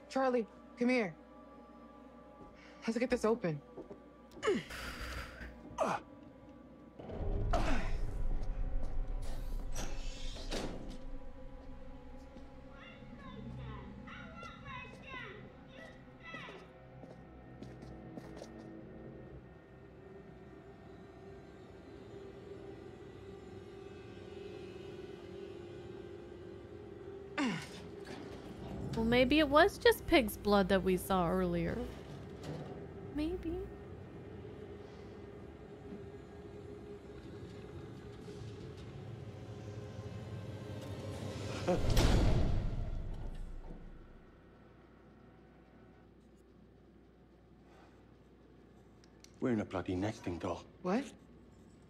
Charlie, come here. Let's get this open. Maybe it was just pig's blood that we saw earlier. Maybe. We're in a bloody nesting doll. What?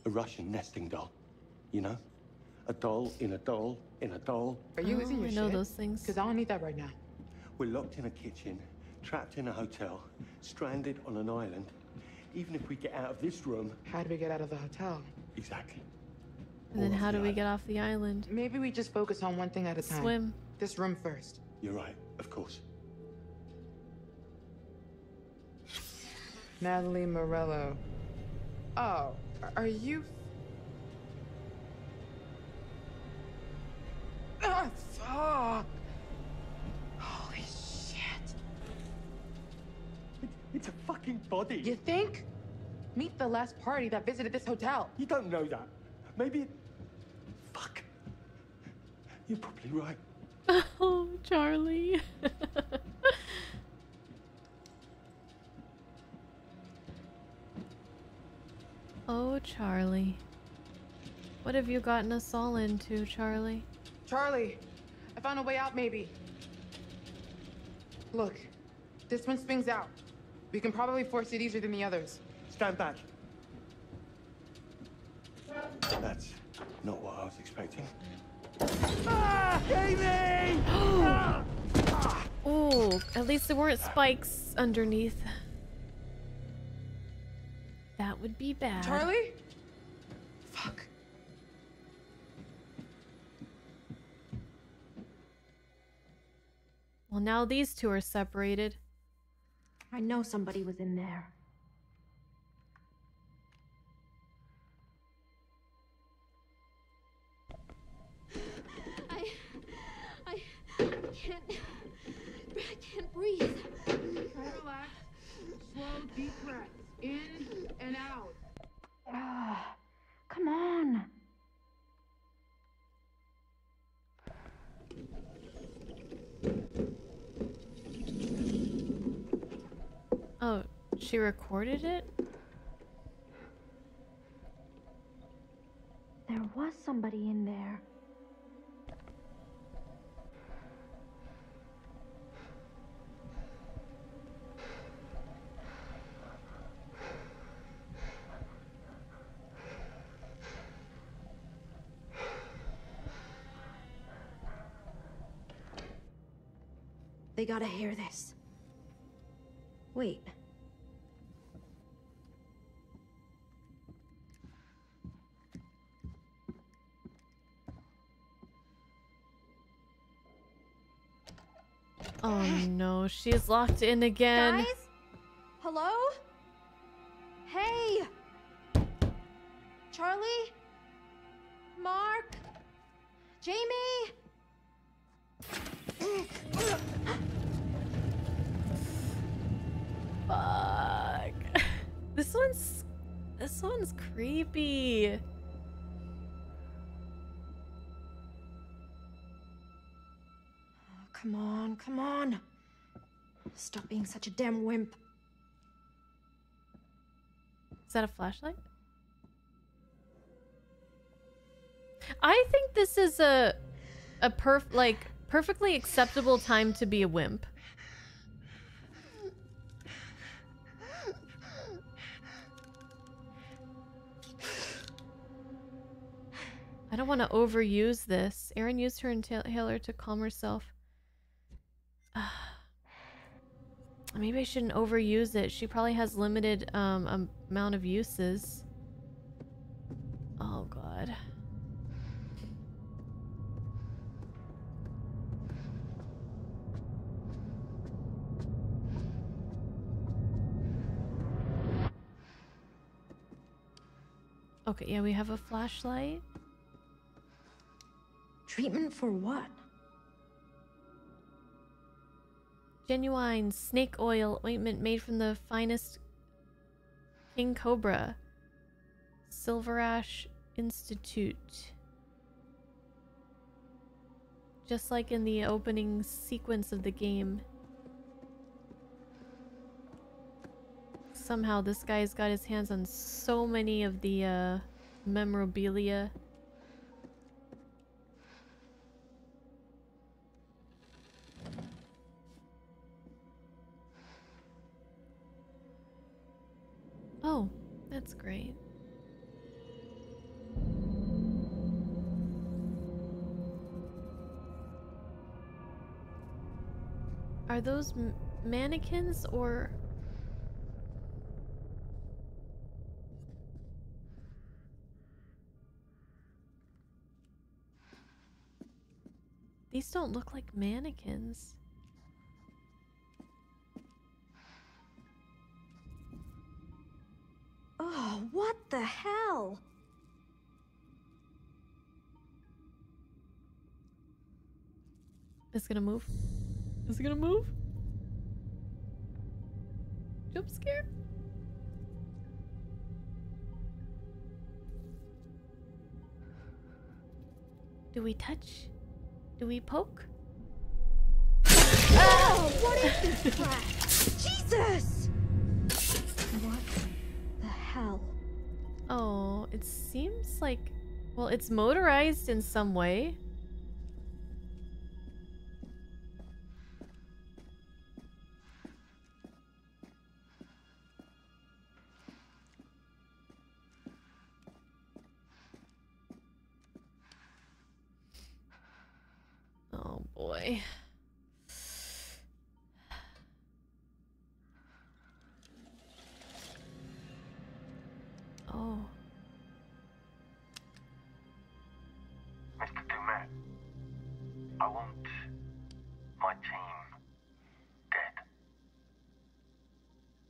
A Russian nesting doll. You know? A doll in a doll in a doll. Are you losing your shit? I know those things. Because I don't need that right now. We're locked in a kitchen, trapped in a hotel, stranded on an island. Even if we get out of this room... How do we get out of the hotel? Exactly. And then how do we get off the island? Maybe we just focus on one thing at a time. Swim. This room first. You're right, of course. Natalie Morello. Oh, are you... Ah, fuck! It's a fucking body. You think? Meet the last party that visited this hotel. You don't know that. Maybe it... Fuck. You're probably right. Oh, Charlie. Oh, Charlie. What have you gotten us all into, Charlie? Charlie, I found a way out, maybe. Look, this one swings out. We can probably force it easier than the others. Stand back. That's not what I was expecting. Ah, Amy! Ah! Ah! Oh, at least there weren't spikes underneath. That would be bad. Charlie? Fuck. Well, now these two are separated. I know somebody was in there. I can't breathe. relax. Slow, deep breaths. In and out. Ah, come on. Oh, she recorded it? There was somebody in there. They gotta hear this. Wait. Oh no, she's locked in again. Guys? Hello? Hey! Charlie? Mark? Jamie? Fuck. This one's creepy. Oh, come on, come on. Stop being such a damn wimp. Is that a flashlight? I think this is a perfectly acceptable time to be a wimp. I don't want to overuse this. Erin used her inhaler to calm herself. Maybe I shouldn't overuse it. She probably has limited amount of uses. Oh god. Okay, yeah, we have a flashlight. Treatment for what? Genuine snake oil ointment made from the finest king cobra. Silver Ash Institute. Just like in the opening sequence of the game. Somehow this guy's got his hands on so many of the memorabilia. Oh, that's great. Are those mannequins or... These don't look like mannequins. Oh, what the hell? It's gonna move. Is it gonna move? Jump scare? Do we touch? Do we poke? Oh, what is this crap? Jesus! What the hell? Oh, it seems like... Well, it's motorized in some way. Boy. Oh. Mr. Du'Met, I want my team dead.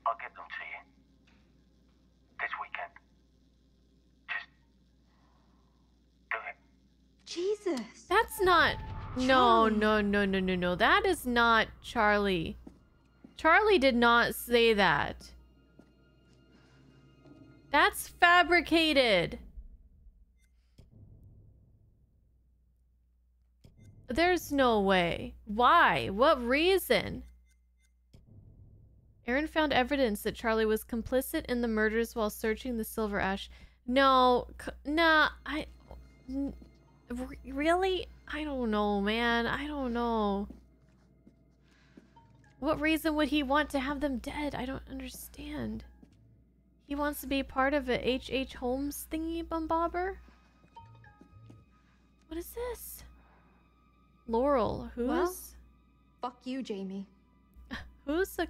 I'll get them to you this weekend. Just do it. Jesus. That's not... No, no, no, no, no, no. That is not Charlie. Charlie did not say that. That's fabricated. There's no way. Why? What reason? Aaron found evidence that Charlie was complicit in the murders while searching the Silver Ash. No, nah, really? I don't know, man. I don't know. What reason would he want to have them dead? I don't understand. He wants to be part of a H.H. Holmes thingy-bumbobber? What is this? Laurel, who's? Well, fuck you, Jamie. Who's a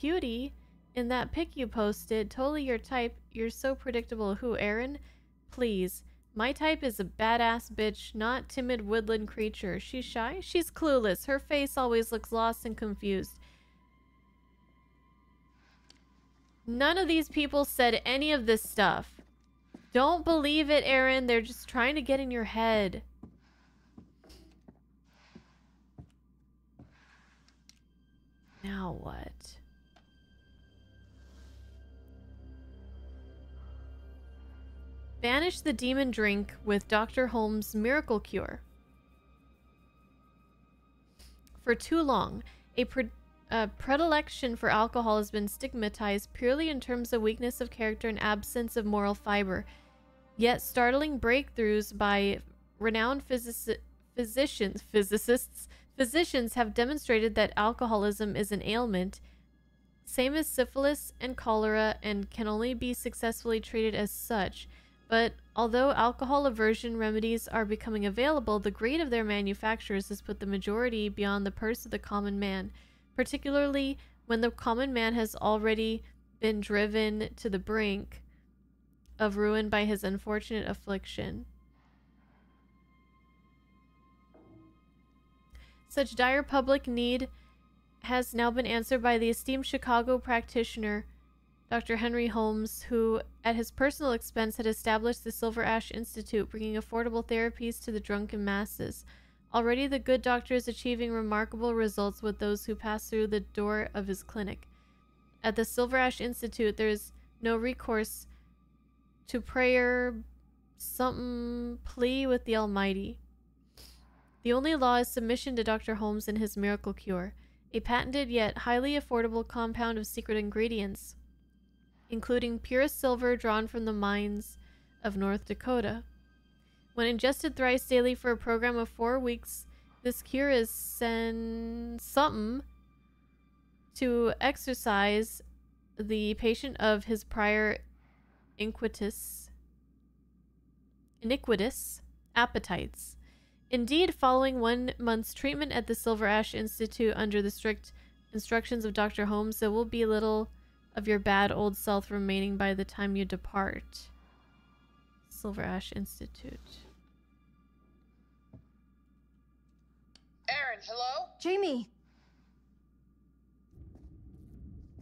cutie in that pic you posted? Totally your type. You're so predictable. Who, Aaron? Please. My type is a badass bitch, not timid woodland creature. She's shy? She's clueless. Her face always looks lost and confused. None of these people said any of this stuff. Don't believe it, Aaron. They're just trying to get in your head. Now what? Banish the demon drink with Dr. Holmes' miracle cure. For too long, a predilection for alcohol has been stigmatized purely in terms of weakness of character and absence of moral fiber. Yet startling breakthroughs by renowned physicians have demonstrated that alcoholism is an ailment, same as syphilis and cholera, and can only be successfully treated as such. But although alcohol aversion remedies are becoming available, the greed of their manufacturers has put the majority beyond the purse of the common man, particularly when the common man has already been driven to the brink of ruin by his unfortunate affliction. Such dire public need has now been answered by the esteemed Chicago practitioner, Dr. Henry Holmes, who, at his personal expense, had established the Silver Ash Institute, bringing affordable therapies to the drunken masses. Already the good doctor is achieving remarkable results with those who pass through the door of his clinic. At the Silver Ash Institute, there is no recourse to prayer, something plea with the Almighty. The only law is submission to Dr. Holmes and his miracle cure, a patented yet highly affordable compound of secret ingredients, including purest silver drawn from the mines of North Dakota. When ingested thrice daily for a program of 4 weeks, this cure is something to exercise the patient of his prior iniquitous appetites. Indeed, following 1 month's treatment at the Silver Ash Institute under the strict instructions of Dr. Holmes, there will be little of your bad old self remaining by the time you depart. Silver Ash Institute. Aaron, hello? Jamie!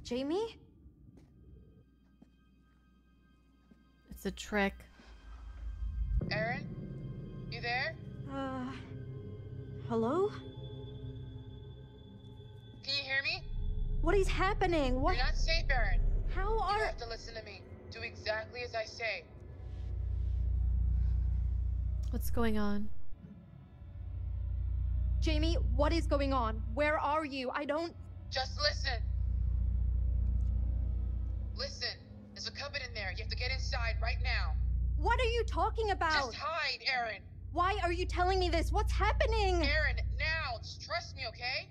Jamie? It's a trick. Aaron? You there? Hello? Can you hear me? What is happening? What? You're not safe, Aaron. How are... You have to listen to me. Do exactly as I say. What's going on? Jamie, what is going on? Where are you? I don't... Just listen. Listen. There's a cupboard in there. You have to get inside right now. What are you talking about? Just hide, Aaron. Why are you telling me this? What's happening? Aaron, now! Just trust me, okay?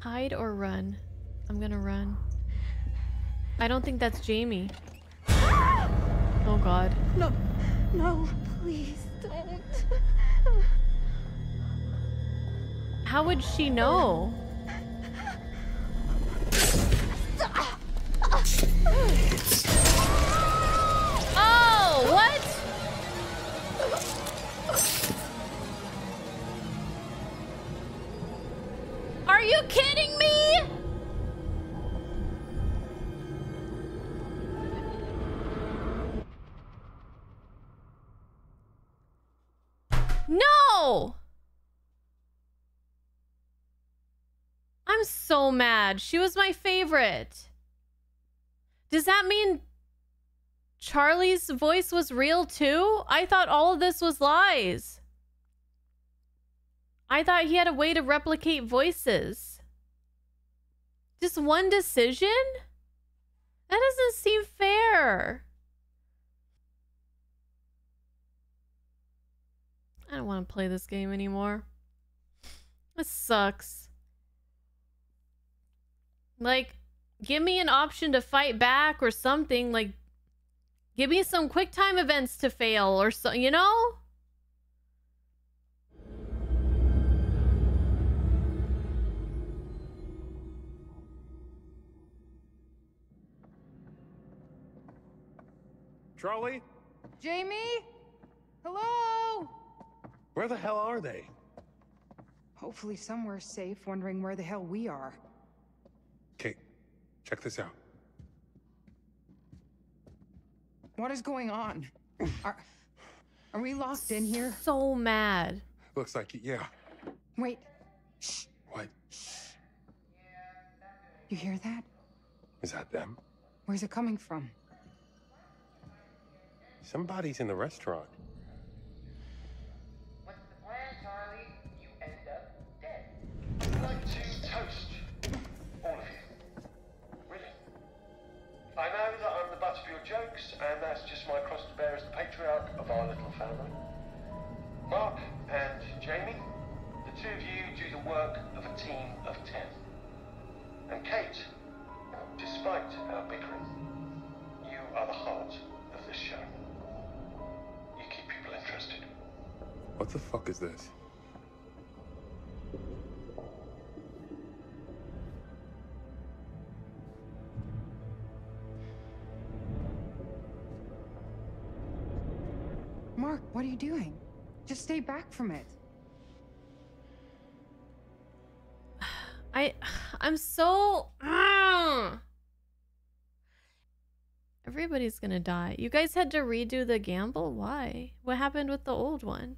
Hide or run? I'm gonna run. I don't think that's Jamie. Oh god. No, no, please don't. How would she know? Oh, what? Are you kidding me? No! I'm so mad. She was my favorite. Does that mean Charlie's voice was real too? I thought all of this was lies. I thought he had a way to replicate voices. Just one decision? That doesn't seem fair. I don't want to play this game anymore. This sucks. Like, give me an option to fight back or something. Like, give me some quick time events to fail or so, you know? Charlie? Jamie? Hello? Where the hell are they? Hopefully somewhere safe, wondering where the hell we are. Kate, check this out. What is going on? Are we locked in here? So mad. Looks like it, yeah. Wait. Shh. What? Shh. You hear that? Is that them? Where's it coming from? Somebody's in the restaurant. What's the plan, Charlie? You end up dead. Like toast. All of you. Really? I know that I'm the butt of your jokes, and that's just my cross to bear as the patriarch of our little family. Mark and Jamie, the two of you do the work of a team of 10. And Kate, despite our bickering, you are the heart of this show. You keep people interested. What the fuck is this? Mark, what are you doing? Just stay back from it. I'm so... Everybody's gonna die. You guys had to redo the gamble? Why? What happened with the old one?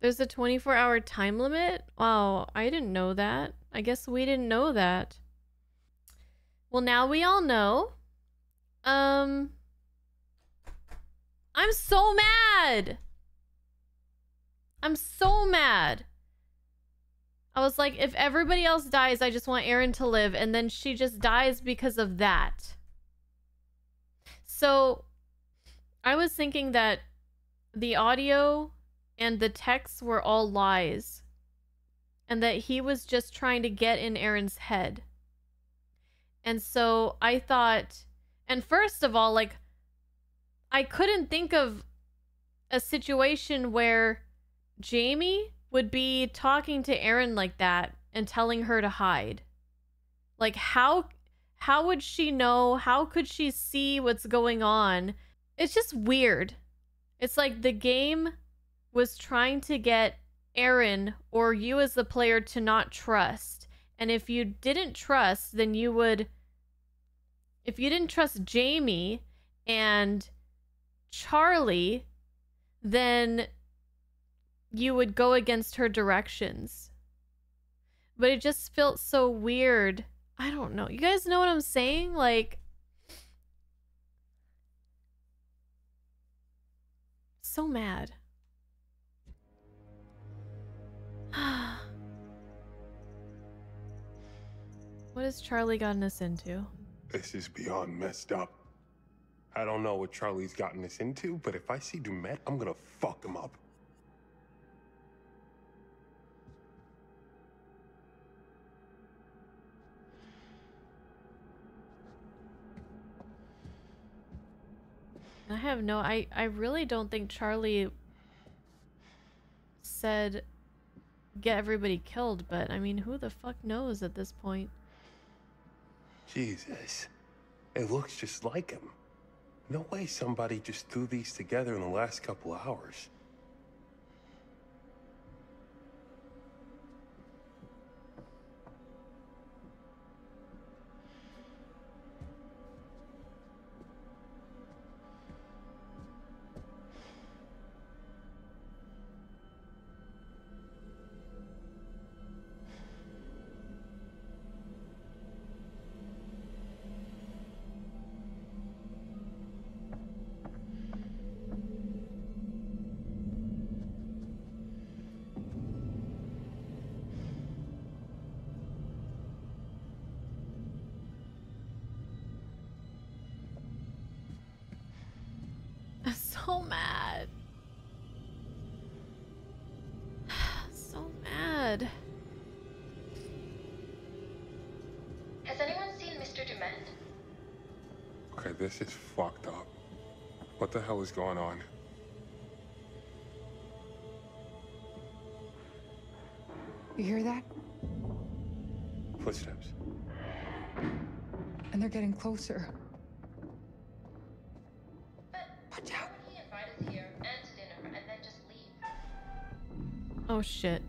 There's a 24-hour time limit? Wow, I didn't know that. I guess we didn't know that. Well, now we all know. I'm so mad! I'm so mad! I was like, if everybody else dies, I just want Erin to live, and then she just dies because of that. So, I was thinking that the audio and the text were all lies, and that he was just trying to get in Erin's head. And so I thought, and first of all, like, I couldn't think of a situation where Jamie would be talking to Erin like that and telling her to hide. Like, how would she know? How could she see what's going on? It's just weird. It's like the game was trying to get Erin or you as the player to not trust. And if you didn't trust, then you would... If you didn't trust Jamie and Charlie, then you would go against her directions. But it just felt so weird. I don't know. You guys know what I'm saying? Like, so mad. What has Charlie gotten us into? This is beyond messed up. I don't know what Charlie's gotten us into, but if I see Du'Met, I'm gonna fuck him up. I have no... I really don't think Charlie said get everybody killed, but I mean, who the fuck knows at this point? Jesus. It looks just like him. No way somebody just threw these together in the last couple of hours. This is fucked up. What the hell is going on? You hear that? Footsteps. And they're getting closer. Watch out. He invited us here and to dinner and then just leave. Oh shit.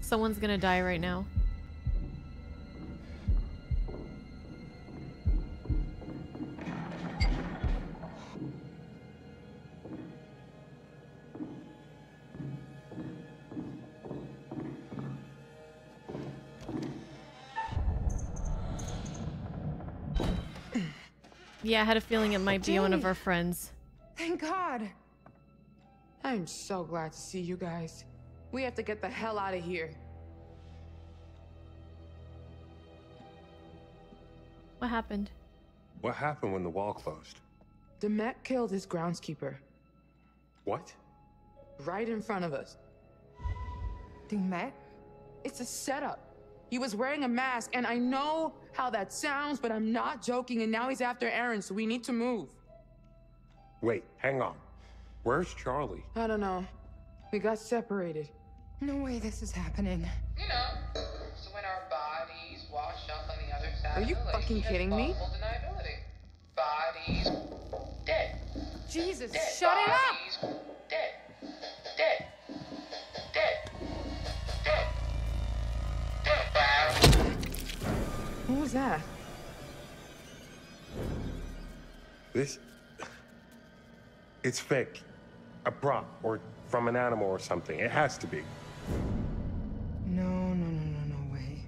Someone's gonna die right now. Yeah, I had a feeling it might be one of our friends. Thank God. I'm so glad to see you guys. We have to get the hell out of here. What happened? What happened when the wall closed? Du'Met killed his groundskeeper. What? Right in front of us. Du'Met? It's a setup. He was wearing a mask, and I know how that sounds, but I'm not joking, and now he's after Aaron, so we need to move. Wait, hang on. Where's Charlie? I don't know. We got separated. No way this is happening. You know, so when our bodies wash up on the other side. Are you fucking kidding me? Bodies dead. Jesus, dead. Shut it up! Dead. Dead. Dead. Dead. What was that? This... It's fake. A prop, or from an animal or something. It has to be. No, no, no, no, no way.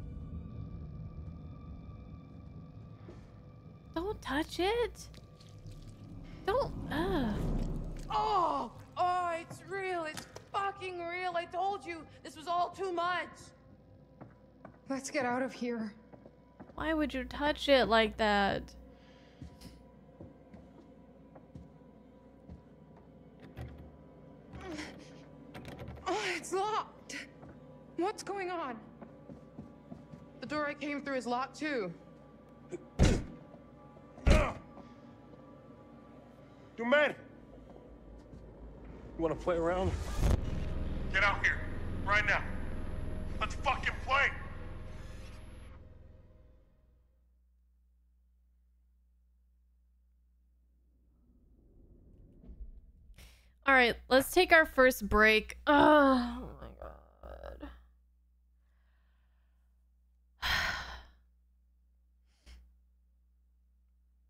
Don't touch it. Don't... Oh! Oh, it's real. It's fucking real. I told you. This was all too much. Let's get out of here. Why would you touch it like that? Oh, it's locked. What's going on? The door I came through is locked too. Du'Met! You wanna play around? Get out here, right now. Let's fucking play! All right, let's take our first break. Oh my God.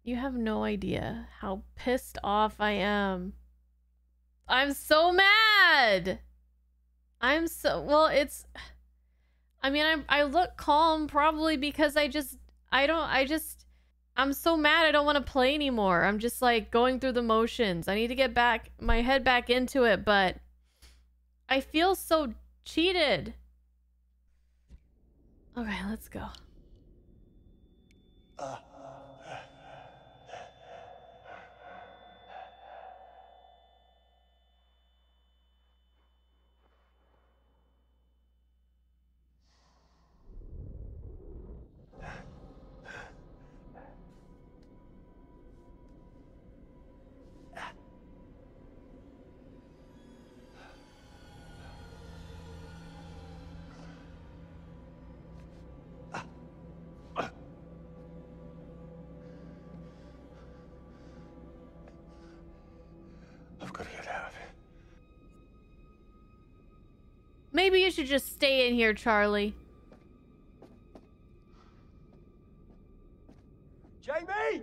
You have no idea how pissed off I am. I'm so mad. I'm so, well, it's, I mean, I look calm probably because I'm so mad I don't want to play anymore. I'm just like going through the motions. I need to get back my head back into it, but I feel so cheated. Okay, let's go. Maybe you should just stay in here, Charlie. Jamie!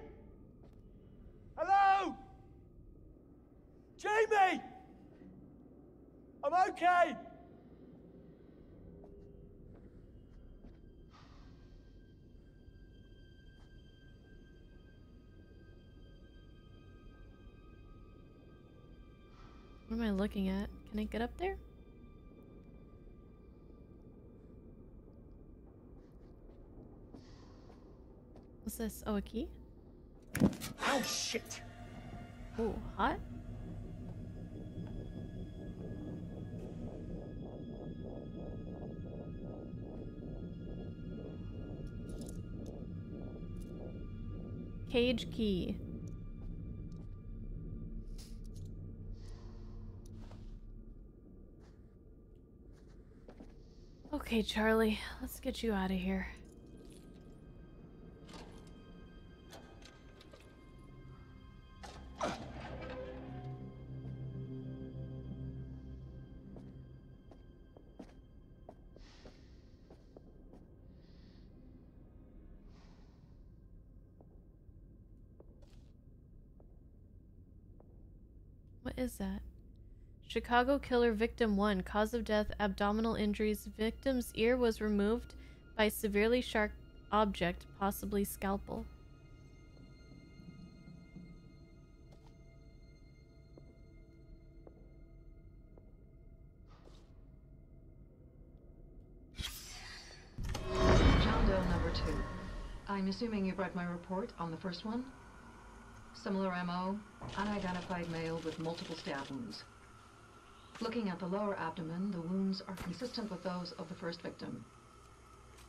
Hello! Jamie! I'm okay! What am I looking at? Can I get up there? What's this? Oh, a key? Oh, shit! Oh, hot? Cage key. Okay, Charlie, let's get you out of here. What is that? Chicago killer victim 1. Cause of death, abdominal injuries. Victim's ear was removed by severely sharp object, possibly scalpel. John Doe number 2. I'm assuming you brought my report on the first one? Similar MO, unidentified male with multiple stab wounds. Looking at the lower abdomen, the wounds are consistent with those of the first victim.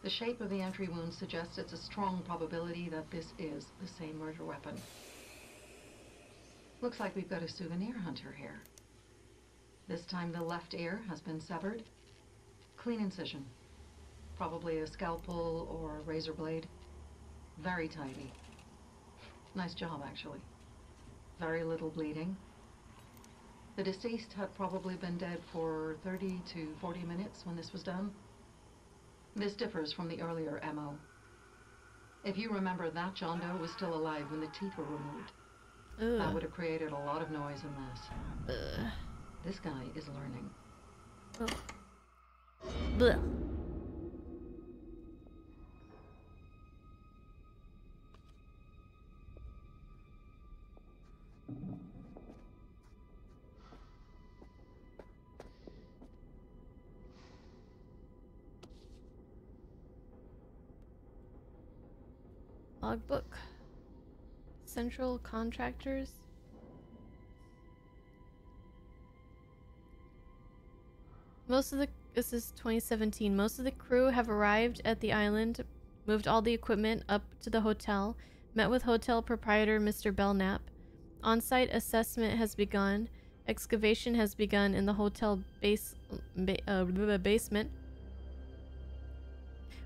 The shape of the entry wound suggests it's a strong probability that this is the same murder weapon. Looks like we've got a souvenir hunter here. This time the left ear has been severed. Clean incision. Probably a scalpel or a razor blade. Very tidy. Nice job, actually. Very little bleeding. The deceased had probably been dead for 30 to 40 minutes when this was done. This differs from the earlier MO. If you remember, that John Doe was still alive when the teeth were removed. Ugh. That would have created a lot of noise in this. Ugh. This guy is learning. Ugh. Blech. Logbook. Central Contractors. This is 2017. Most of the crew have arrived at the island, moved all the equipment up to the hotel, met with hotel proprietor Mr. Belknap. On-site assessment has begun. Excavation has begun in the hotel basement.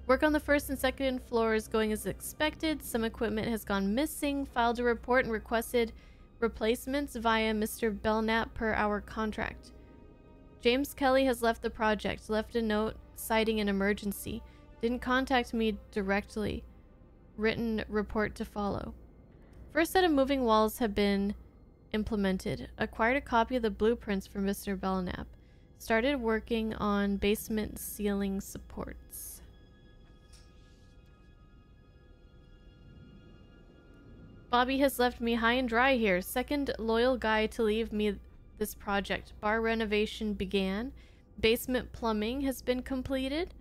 Work on the first and second floors going as expected. Some equipment has gone missing. Filed a report and requested replacements via Mr. Belknap per our contract. James Kelly has left the project. Left a note citing an emergency. Didn't contact me directly. Written report to follow. First set of moving walls have been implemented. Acquired a copy of the blueprints from Mr. Belknap. Started working on basement ceiling supports. Bobby has left me high and dry here. Second loyal guy to leave me this project. Bar renovation began. Basement plumbing has been completed.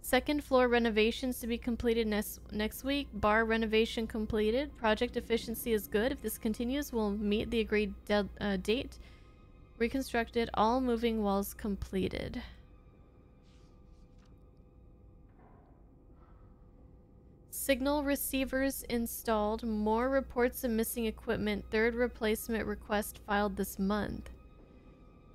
Second floor renovations to be completed next week. Bar renovation completed. Project efficiency is good. If this continues, we'll meet the agreed date. Reconstructed. All moving walls completed. Signal receivers installed. More reports of missing equipment. Third replacement request filed this month.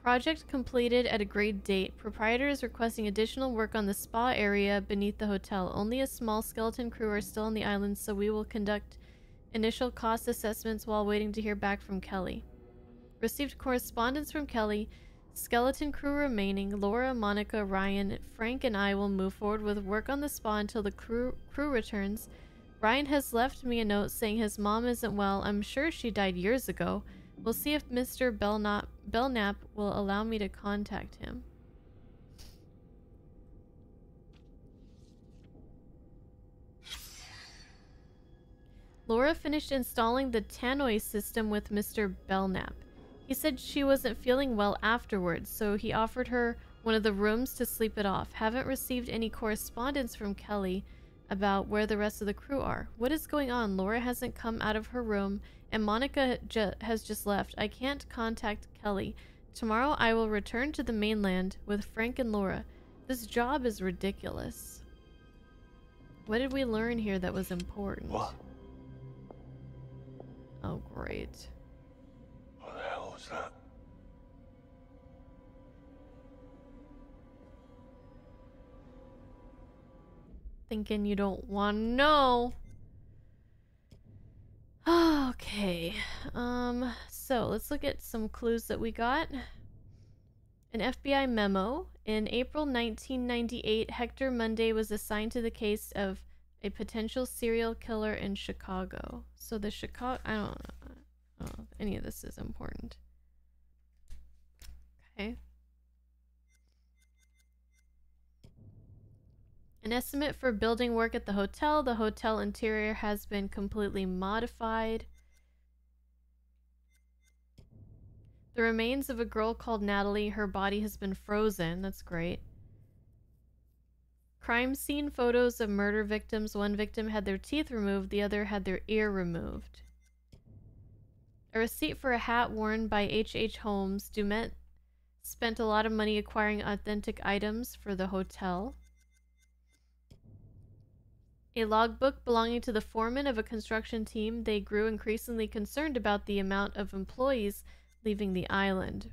Project completed at agreed date. Proprietor is requesting additional work on the spa area beneath the hotel. Only a small skeleton crew are still on the island, so we will conduct initial cost assessments while waiting to hear back from Kelly. Received correspondence from Kelly. Skeleton crew remaining, Laura, Monica, Ryan, Frank, and I will move forward with work on the spa until the crew returns. Ryan has left me a note saying his mom isn't well. I'm sure she died years ago. We'll see if Mr. Belknap will allow me to contact him. Laura finished installing the tannoy system with Mr. Belknap. He said she wasn't feeling well afterwards, so he offered her one of the rooms to sleep it off. Haven't received any correspondence from Kelly about where the rest of the crew are. What is going on? Laura hasn't come out of her room, and Monica has just left. I can't contact Kelly. Tomorrow I will return to the mainland with Frank and Laura. This job is ridiculous. What did we learn here that was important? What? Oh, great. What the hell was that? Thinking you don't want to know. Okay. So let's look at some clues that we got. An FBI memo. In April 1998, Hector Monday was assigned to the case of a potential serial killer in Chicago. So the Chicago... I don't know. I don't know if any of this is important. Okay. An estimate for building work at the hotel. The hotel interior has been completely modified. The remains of a girl called Natalie. Her body has been frozen. That's great. Crime scene photos of murder victims. One victim had their teeth removed. The other had their ear removed. A receipt for a hat worn by H.H. Holmes. Du'Met spent a lot of money acquiring authentic items for the hotel. A logbook belonging to the foreman of a construction team. They grew increasingly concerned about the amount of employees leaving the island.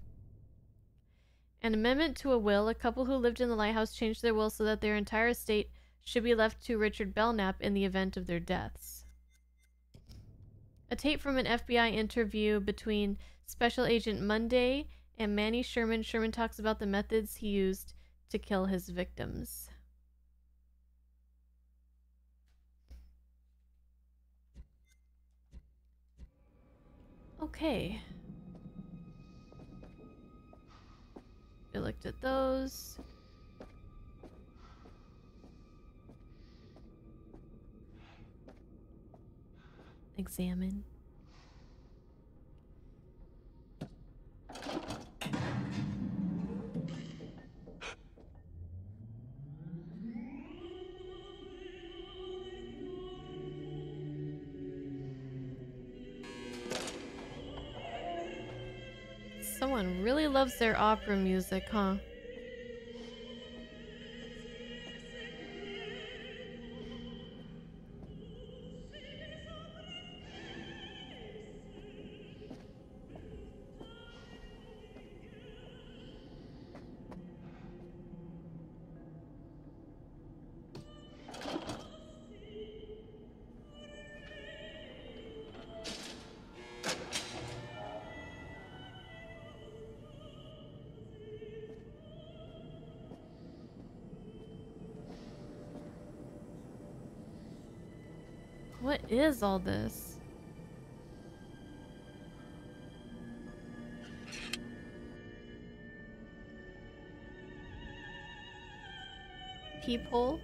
An amendment to a will. A couple who lived in the lighthouse changed their will so that their entire estate should be left to Richard Belknap in the event of their deaths. A tape from an FBI interview between Special Agent Monday and Manny Sherman. Sherman talks about the methods he used to kill his victims. Okay. I looked at those. Examine. Someone really loves their opera music, huh? What is all this? Peephole?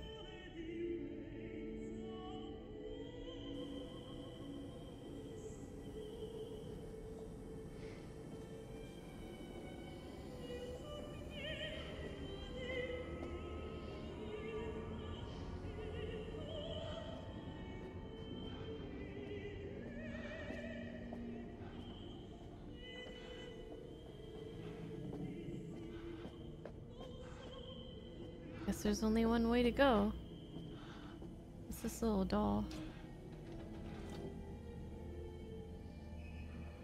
There's only one way to go. It's this little doll.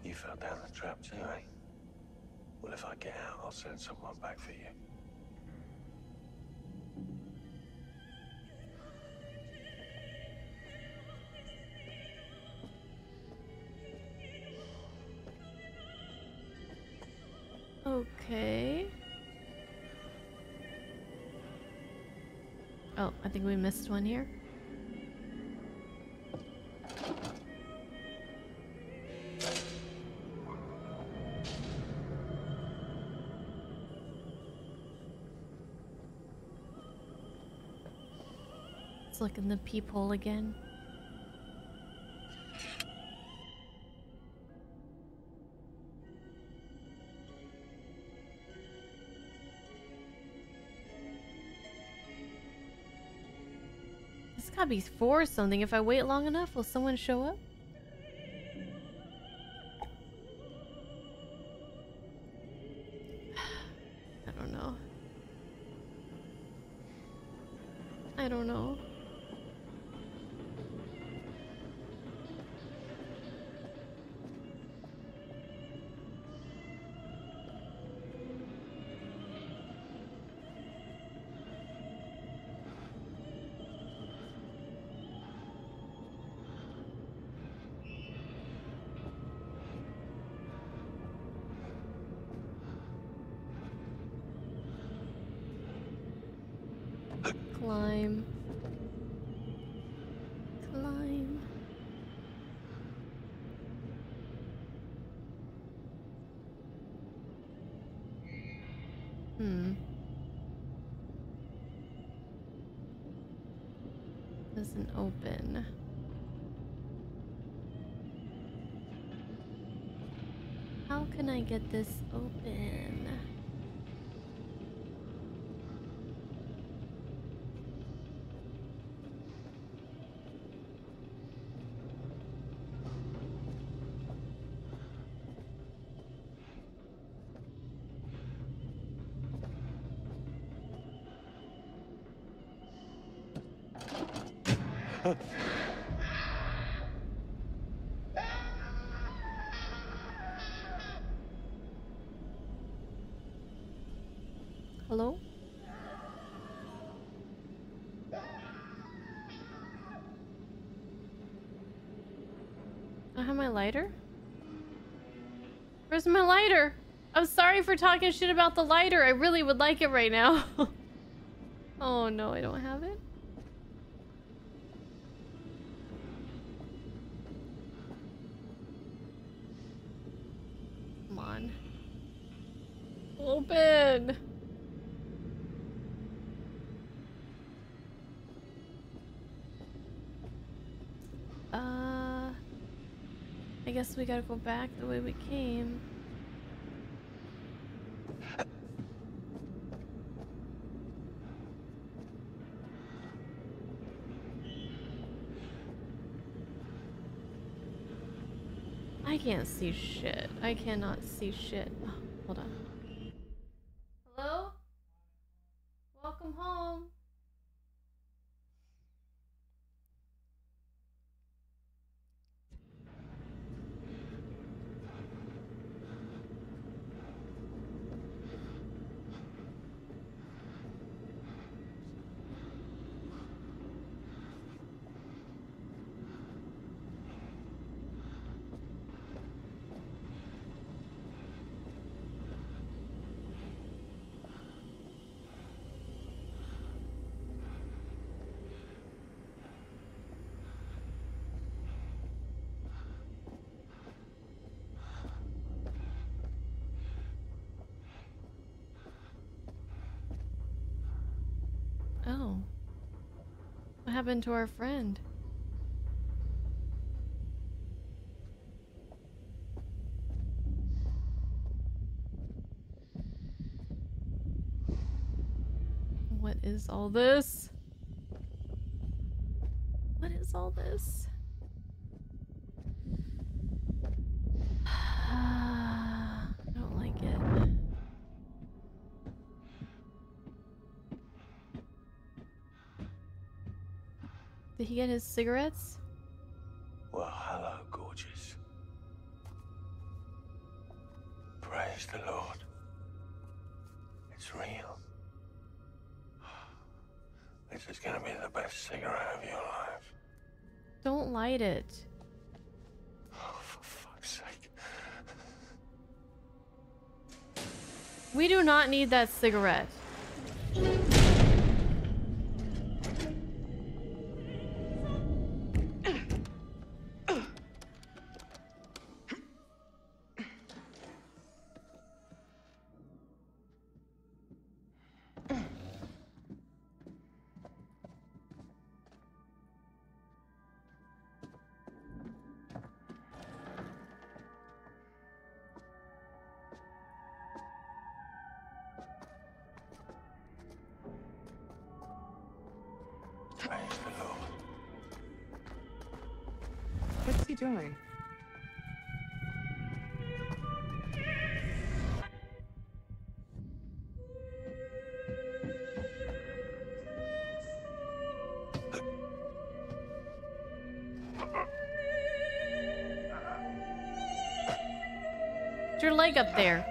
You fell down the trap too, eh? Well, if I get out, I'll send someone back for you. Okay. Oh, I think we missed one here. Let's look in the peephole again. Gotta be for something. If I wait long enough, will someone show up? I don't know. I don't know. Climb. Climb. Hmm. Doesn't open. How can I get this open? Hello? I have my lighter? Where's my lighter? I'm sorry for talking shit about the lighter. I really would like it right now. Oh no, I don't have it. Come on. Open! I guess we gotta go back the way we came. I can't see shit. I cannot see shit. Oh, hold on. Hello? Welcome home. Oh. What happened to our friend? What is all this? What is all this? Did he get his cigarettes? Well, hello, gorgeous. Praise the Lord. It's real. This is gonna be the best cigarette of your life. Don't light it. Oh, for fuck's sake. We do not need that cigarette. Your leg up there.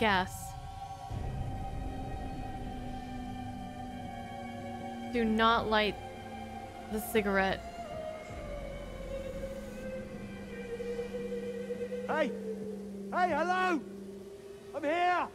Gas. Do not light the cigarette. Hey! Hey, hello! I'm here!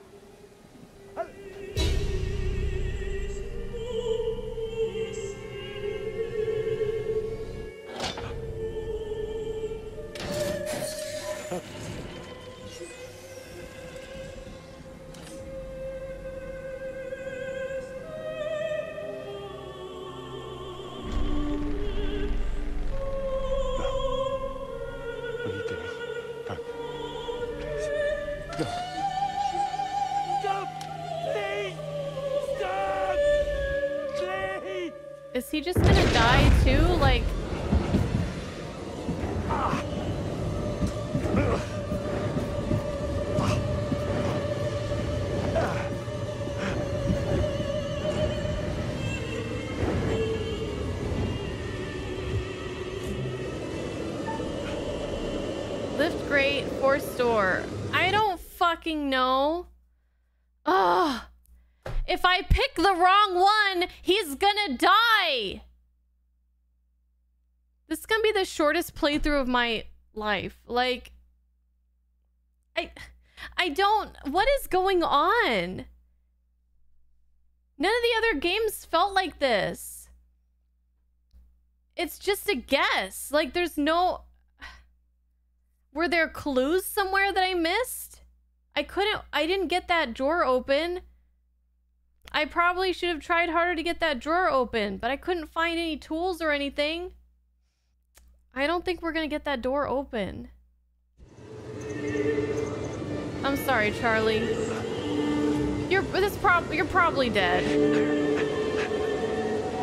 He just gonna die too? Like, lift grate, forced door. I don't fucking know. Ugh. If I pick the wrong one, he's gonna die! This is gonna be the shortest playthrough of my life. Like... I don't... What is going on? None of the other games felt like this. It's just a guess. Like, there's no... Were there clues somewhere that I missed? I didn't get that drawer open. I probably should have tried harder to get that drawer open, but I couldn't find any tools or anything. I don't think we're gonna get that door open. I'm sorry, Charlie. You're probably dead.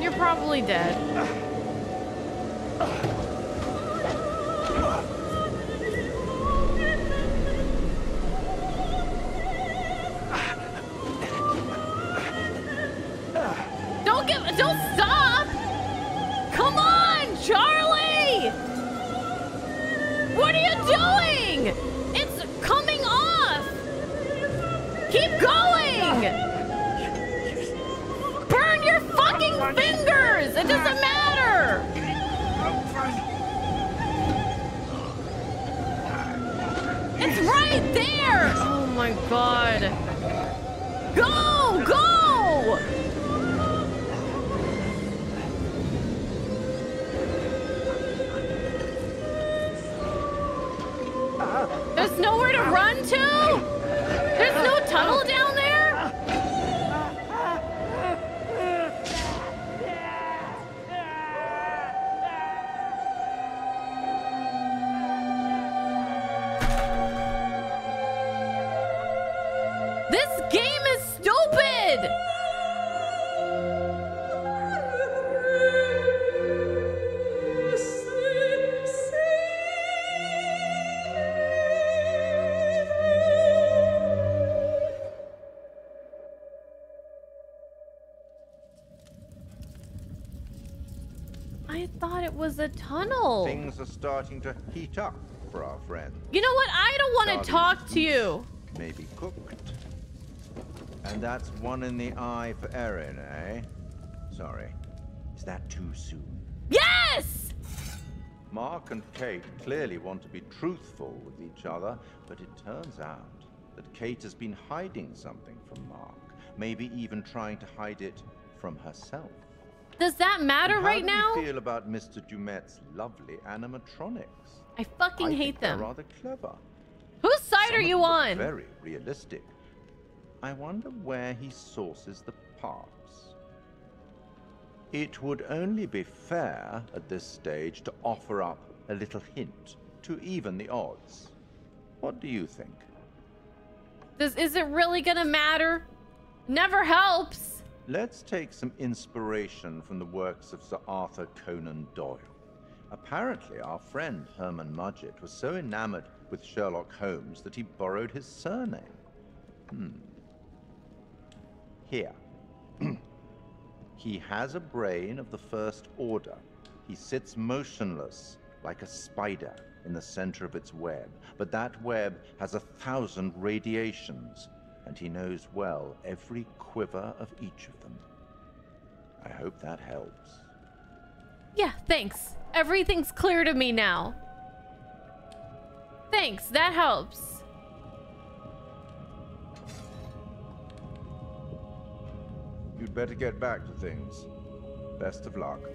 You're probably dead. Don't stop! Come on, Charlie! What are you doing? It's coming off! Keep going! Burn your fucking fingers! It doesn't matter! It's right there! Oh my god. Go! Go! There's nowhere to run to? There's no tunnel down there? This game is stupid! A tunnel. Things are starting to heat up for our friend. You know what? I don't want to talk to you. Maybe cooked. And that's one in the eye for Erin, eh? Sorry. Is that too soon? Yes! Mark and Kate clearly want to be truthful with each other, but it turns out that Kate has been hiding something from Mark. Maybe even trying to hide it from herself. Does that matter right now? How do you feel about Mr. Du'Met's lovely animatronics? I fucking hate them. They're rather clever. Whose side are you on? Very realistic. I wonder where he sources the parts. It would only be fair at this stage to offer up a little hint to even the odds. What do you think? Is it really gonna matter? Never helps. Let's take some inspiration from the works of Sir Arthur Conan Doyle. Apparently, our friend Herman Mudgett was so enamored with Sherlock Holmes that he borrowed his surname. Here. He has a brain of the first order. He sits motionless like a spider in the center of its web. But that web has 1,000 radiations. And he knows well every quiver of each of them. I hope that helps. Yeah, thanks. Everything's clear to me now. Thanks, that helps. You'd better get back to things. Best of luck.